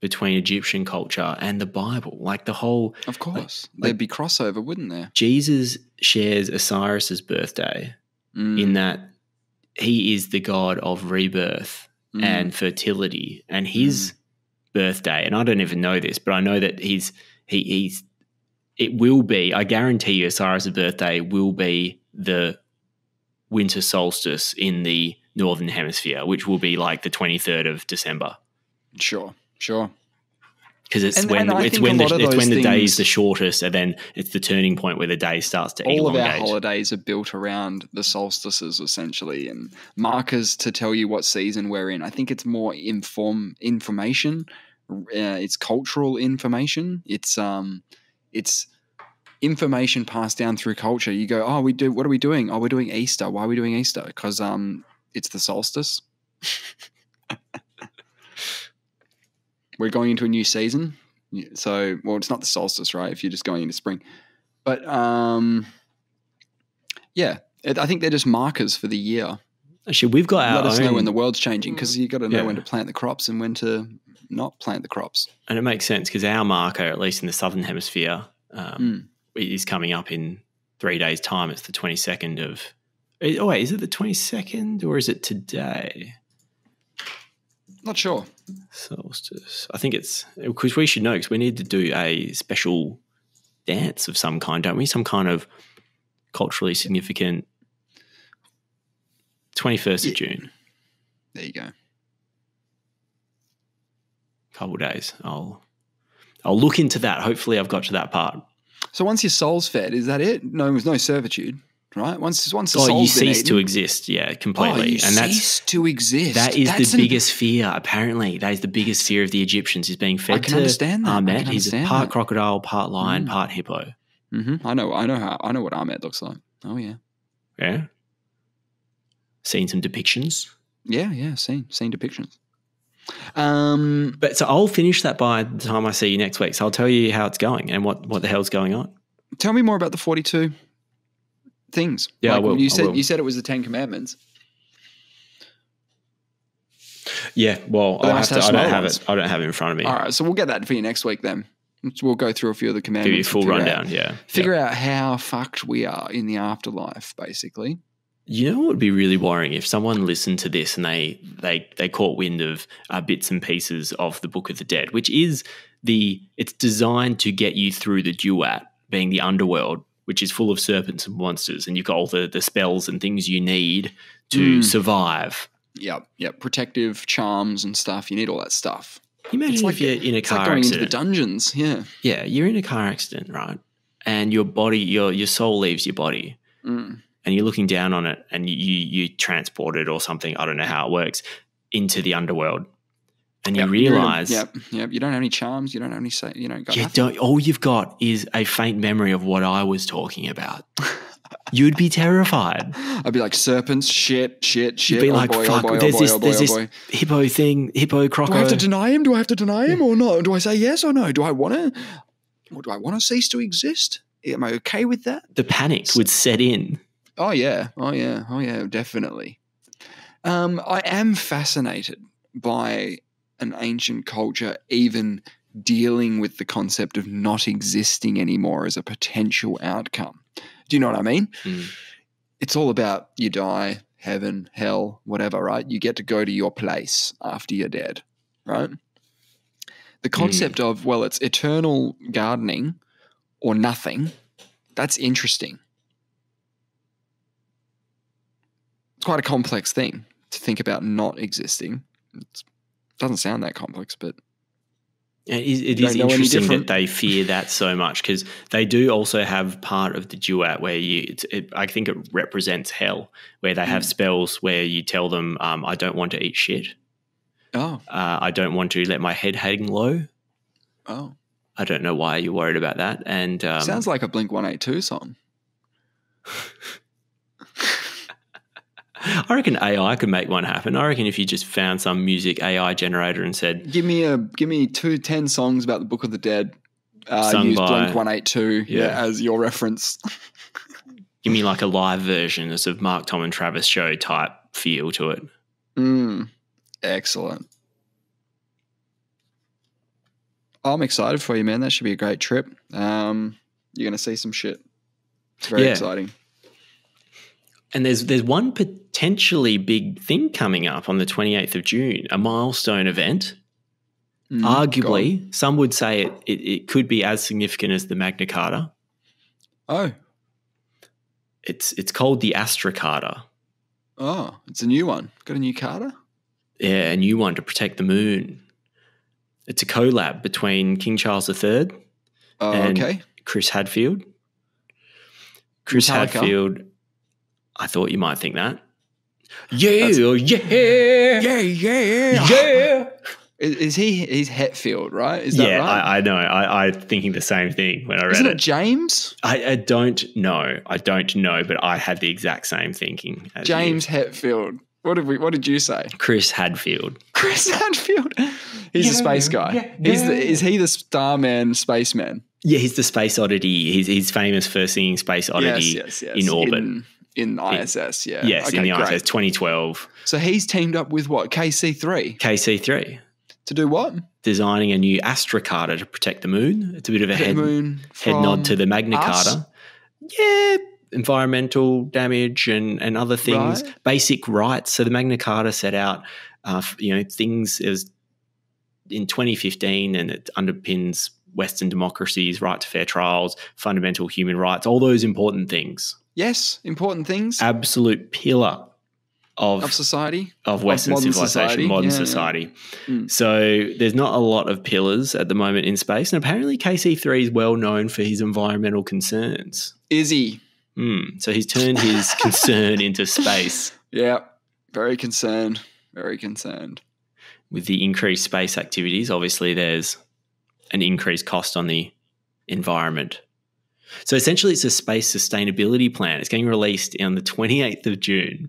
between Egyptian culture and the Bible. Like the whole... Of course. Like, there'd be crossover, wouldn't there? Jesus shares Osiris's birthday... in that he is the god of rebirth and fertility, and his birthday, and I don't even know this, but I know that it will be, I guarantee you, Osiris' birthday will be the winter solstice in the northern hemisphere, which will be like the 23rd of December. Sure. Because it's when the day is the shortest, and then it's the turning point where the day starts to elongate. All of our holidays are built around the solstices, essentially, and markers to tell you what season we're in. I think it's more information. It's cultural information. It's information passed down through culture. You go, oh, we do. What are we doing? Oh, we're doing Easter. Why are we doing Easter? Because it's the solstice. We're going into a new season. So, well, it's not the solstice, right, if you're just going into spring. But, I think they're just markers for the year. Actually, we've got our own. Let us know when the world's changing, because you've got to know when to plant the crops and when to not plant the crops. And it makes sense because our marker, at least in the southern hemisphere, is coming up in 3 days' time. It's the 22nd of – oh, wait, is it the 22nd or is it today? Not sure. Solstice. I think it's – because we should know, because we need to do a special dance of some kind, don't we? Some kind of culturally significant 21st of June. There you go. Couple of days. I'll look into that. Hopefully I've got to that part. So once your soul's fed, is that it? No, there's no servitude. Right? Once the soul's been eaten. You cease to exist, yeah, completely. Oh, you cease to exist. That's the biggest fear, apparently. That is the biggest fear of the Egyptians is being fed to Ahmet. I can understand that. Ahmet, he's part crocodile, part lion, part hippo. Mm-hmm. I know what Ahmet looks like. Oh, yeah. Yeah? Seen some depictions? Yeah, seen depictions. But so I'll finish that by the time I see you next week. So I'll tell you how it's going and what the hell's going on. Tell me more about the 42 things. Yeah, like you said it was the 10 Commandments. Yeah, well, I don't have it in front of me. All right, so we'll get that for you next week then. We'll go through a few of the commandments. Give you a full rundown, Figure out how fucked we are in the afterlife, basically. You know what would be really worrying if someone listened to this and they caught wind of bits and pieces of the Book of the Dead, which is it's designed to get you through the duat, being the underworld, which is full of serpents and monsters, and you've got all the spells and things you need to survive. Yeah, protective charms and stuff. You need all that stuff. Imagine it's like you're in a car accident. It's like going into the dungeons, Yeah, you're in a car accident, right? And your body, your soul leaves your body and you're looking down on it and you transport it or something, I don't know how it works, into the underworld. And you realise... you don't have any charms, you don't have any... all you've got is a faint memory of what I was talking about. You'd be terrified. I'd be like, serpents, shit. You'd be like, fuck, there's this hippo thing, croco. Do I have to deny him? Do I have to deny him or not? Do I say yes or no? Do I want to cease to exist? Am I okay with that? The panic would set in. Oh, yeah, definitely. I am fascinated by an ancient culture even dealing with the concept of not existing anymore as a potential outcome. Do you know what I mean? It's all about you die, heaven, hell, whatever, right? You get to go to your place after you're dead, right? The concept of, well, it's eternal gardening or nothing, that's interesting. It's quite a complex thing to think about not existing. It doesn't sound that complex, but... It is interesting that they fear that so much, because they do also have part of the duat where I think it represents hell, where they have spells where you tell them, I don't want to eat shit. Oh. I don't want to let my head hang low. Oh. I don't know why you're worried about that. And sounds like a Blink-182 song. I reckon AI could make one happen. I reckon if you just found some music AI generator and said, "Give me 2 10 songs about the Book of the Dead, use Blink-182 as your reference." Give me like a live version, as of Mark, Tom, and Travis show type feel to it. Excellent. I'm excited for you, man. That should be a great trip. You're going to see some shit. It's very exciting. And there's one potentially big thing coming up on the 28th of June, a milestone event. Arguably, some would say it could be as significant as the Magna Carta. Oh. It's called the Astra Carta. Oh, it's a new one. Got a new carta? Yeah, a new one to protect the moon. It's a collab between King Charles III and Chris Hadfield. Chris Hadfield... I thought you might think that. Yeah. He's Hetfield, right? Is that right? I know. I'm thinking the same thing when I read it. Isn't it James? I don't know. But I had the exact same thinking. James Hetfield. What did you say? Chris Hadfield. Chris Hadfield. He's a space guy. Is he the Starman spaceman? Yeah, he's the Space Oddity. He's famous for singing Space Oddity in orbit. In ISS, in the ISS, 2012. So he's teamed up with what? KC3? KC3. To do what? Designing a new Astra Carta to protect the moon. It's a bit of a head nod to the Magna Carta. Yeah, environmental damage and other things, basic rights. So the Magna Carta set out, things as in 2015, and it underpins Western democracies, right to fair trials, fundamental human rights, all those important things. Yes, important things. Absolute pillar of society, of Western civilization, modern society. So there's not a lot of pillars at the moment in space, and apparently KC3 is well known for his environmental concerns. Is he? So he's turned his concern into space. Yeah, very concerned. With the increased space activities, obviously there's an increased cost on the environment. So essentially it's a space sustainability plan. It's getting released on the 28th of June,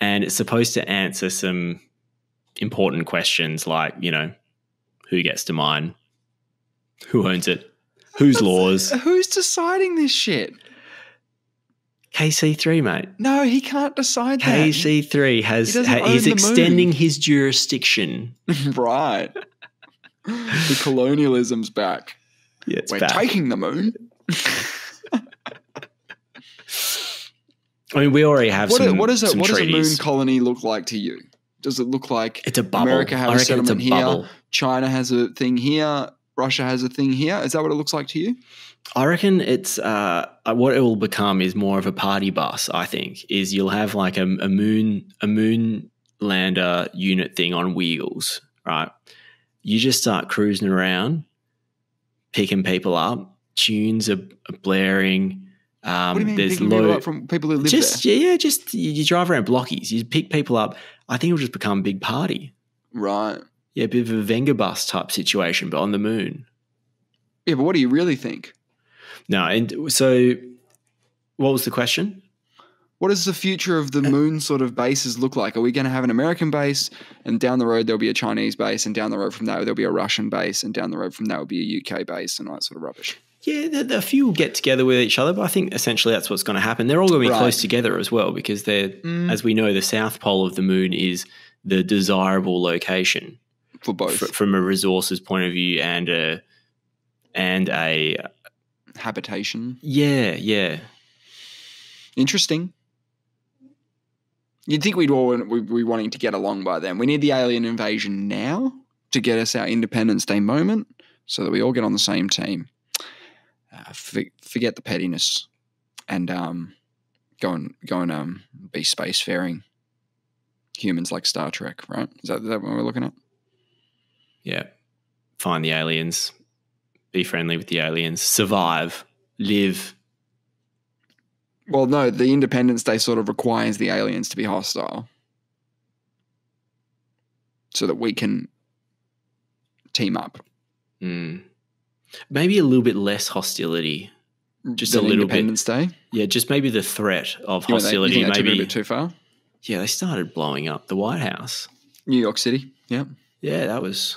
and it's supposed to answer some important questions like, who gets to mine, who owns it, whose laws. Who's deciding this shit? KC3, mate. No, he can't decide that. KC3 he's extending his jurisdiction. Right. The colonialism's back. Yeah, it's We're taking the moon. I mean, we already have what does a moon colony look like to you? Does it look like it's a bubble? America has a settlement here. China has a thing here. Russia has a thing here. Is that what it looks like to you? I reckon it's what it will become is more of a party bus. I think is you'll have like a moon lander unit thing on wheels, right? You just start cruising around, picking people up. Tunes are blaring. What do you mean there's picking people up from people who live there? Yeah, just you drive around blockies. You pick people up. I think it'll just become a big party, right? Yeah, a bit of a Venga bus type situation, but on the moon. Yeah, but what do you really think? No, and so what was the question? What does the future of the moon sort of bases look like? Are we going to have an American base and down the road there'll be a Chinese base and down the road from that there'll be a Russian base and down the road from that will be a UK base and all that sort of rubbish? Yeah, the few will get together with each other, but I think essentially that's what's going to happen. They're all going to be close together as well because they're, as we know, the south pole of the moon is the desirable location. For both. From a resources point of view and a habitation. Yeah, yeah. Interesting. You'd think we'd all be wanting to get along by then. We need the alien invasion now to get us our Independence Day moment so that we all get on the same team. Forget the pettiness and go and be spacefaring humans like Star Trek, right? Is that what we're looking at? Yeah. Find the aliens, be friendly with the aliens, survive, live. Well, no, the Independence Day sort of requires the aliens to be hostile so that we can team up. Mm. Maybe a little bit less hostility. Just a little Independence bit. Independence Day? Yeah, just maybe the threat of hostility. You think they maybe took it a bit too far? Yeah, they started blowing up the White House. New York City, yeah. Yeah, that was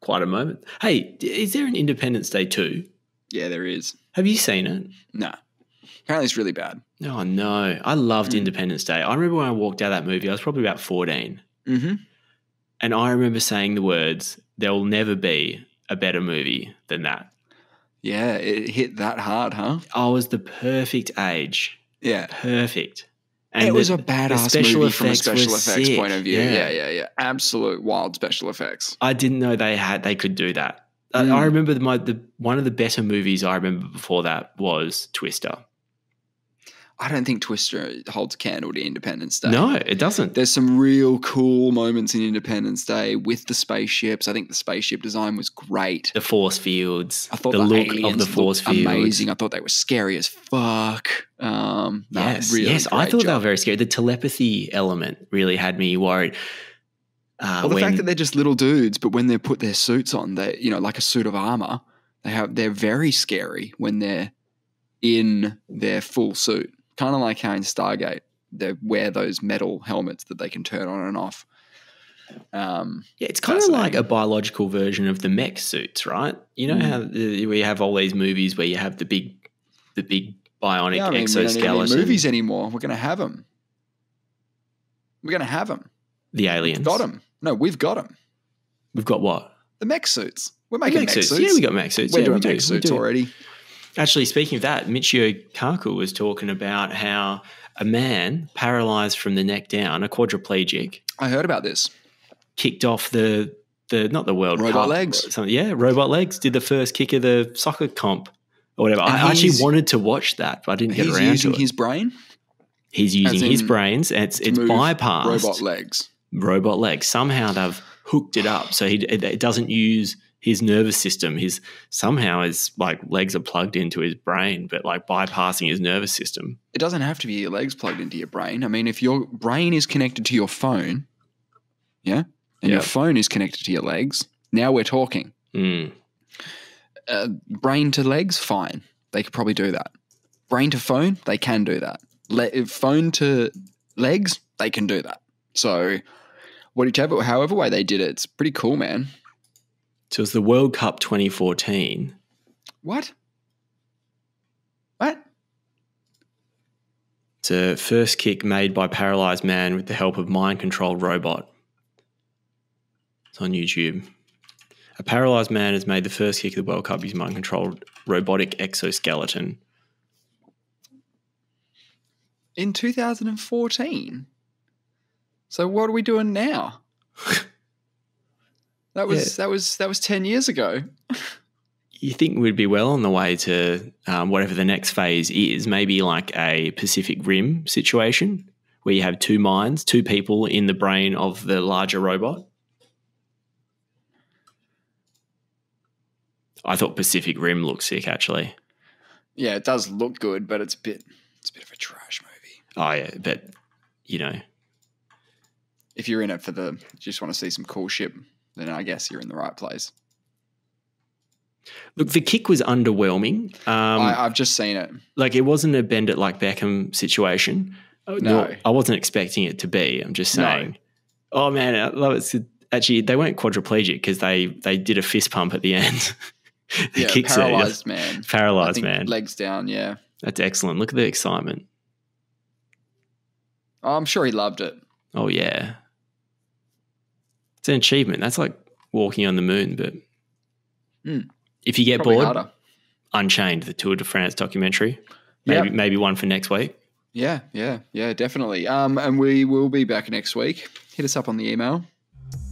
quite a moment. Hey, is there an Independence Day 2? Yeah, there is. Have you seen it? No. Apparently it's really bad. Oh, no. I loved Independence Day. I remember when I walked out of that movie, I was probably about 14. Mm-hmm. And I remember saying the words, there will never be a better movie than that. Yeah, it hit that hard, huh? I was the perfect age. Yeah. Perfect. And it was a badass movie from a special effects point of view. Yeah. Absolute wild special effects. I didn't know they could do that. Mm. I remember one of the better movies I remember before that was Twister. I don't think Twister holds a candle to Independence Day. No, it doesn't. There's some real cool moments in Independence Day with the spaceships. I think the spaceship design was great. The force fields. I thought the look of the force fields amazing. I thought they were scary as fuck. Yes, I thought they were very scary. The telepathy element really had me worried. The fact that they're just little dudes, but when they put their suits on, they like a suit of armor, they're very scary when they're in their full suit. Kind of like how in Stargate they wear those metal helmets that they can turn on and off. Yeah, it's kind of like a biological version of the mech suits, right? You know how we have all these movies where you have the big bionic exoskeleton. We don't need any movies anymore. We're going to have them. We're going to have them. The aliens. We've got them. No, we've got them. We've got what? The mech suits. We're making mech suits. Yeah, we got mech suits. We're doing mech suits already. Actually, speaking of that, Michio Kaku was talking about how a man paralyzed from the neck down, a quadriplegic. I heard about this. Kicked off not the World Cup. Robot legs. Yeah, robot legs. Did the first kick of the soccer comp or whatever. And I actually wanted to watch that, but I didn't get around to it. He's using his brain? He's using his brains. And it's bypassed. Robot legs. Robot legs. Somehow they've hooked it up so it doesn't use his nervous system, somehow his like legs are plugged into his brain, but like bypassing his nervous system. It doesn't have to be your legs plugged into your brain. I mean, if your brain is connected to your phone, your phone is connected to your legs, now we're talking. Mm. Brain to legs, fine. They could probably do that. Brain to phone, they can do that. Phone to legs, they can do that. So however way they did it, it's pretty cool, man. So it was the World Cup 2014. What? It's a first kick made by paralyzed man with the help of mind-controlled robot. It's on YouTube. A paralysed man has made the first kick of the World Cup using mind-controlled robotic exoskeleton. In 2014. So what are we doing now? That was 10 years ago. You think we'd be well on the way to whatever the next phase is, maybe like a Pacific Rim situation where you have two minds, two people in the brain of the larger robot. I thought Pacific Rim looked sick, actually. Yeah, it does look good, but it's a bit of a trash movie. Oh, yeah, but, you know. If you're in it for the – just want to see some cool shit, then I guess you're in the right place. Look, the kick was underwhelming. I've just seen it. Like, it wasn't a bend it like Beckham situation. No. Nor, I wasn't expecting it to be. I'm just saying. No. Oh, man, I love it. Actually, they weren't quadriplegic because they did a fist pump at the end. Yeah, paralysed man. Paralysed man. Legs down, yeah. That's excellent. Look at the excitement. Oh, I'm sure he loved it. Oh, yeah. It's an achievement. That's like walking on the moon, but if you get probably bored, harder. Unchained, the Tour de France documentary. Maybe one for next week. Yeah, definitely. And we will be back next week. Hit us up on the email,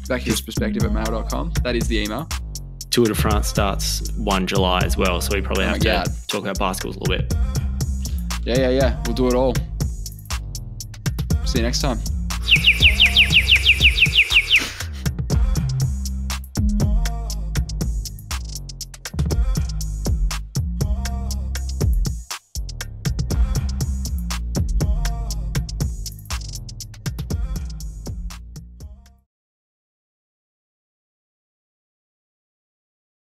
backhillsperspective@mail.com. That is the email. Tour de France starts 1 July as well, so we probably have to talk about bicycles a little bit. Yeah. We'll do it all. See you next time.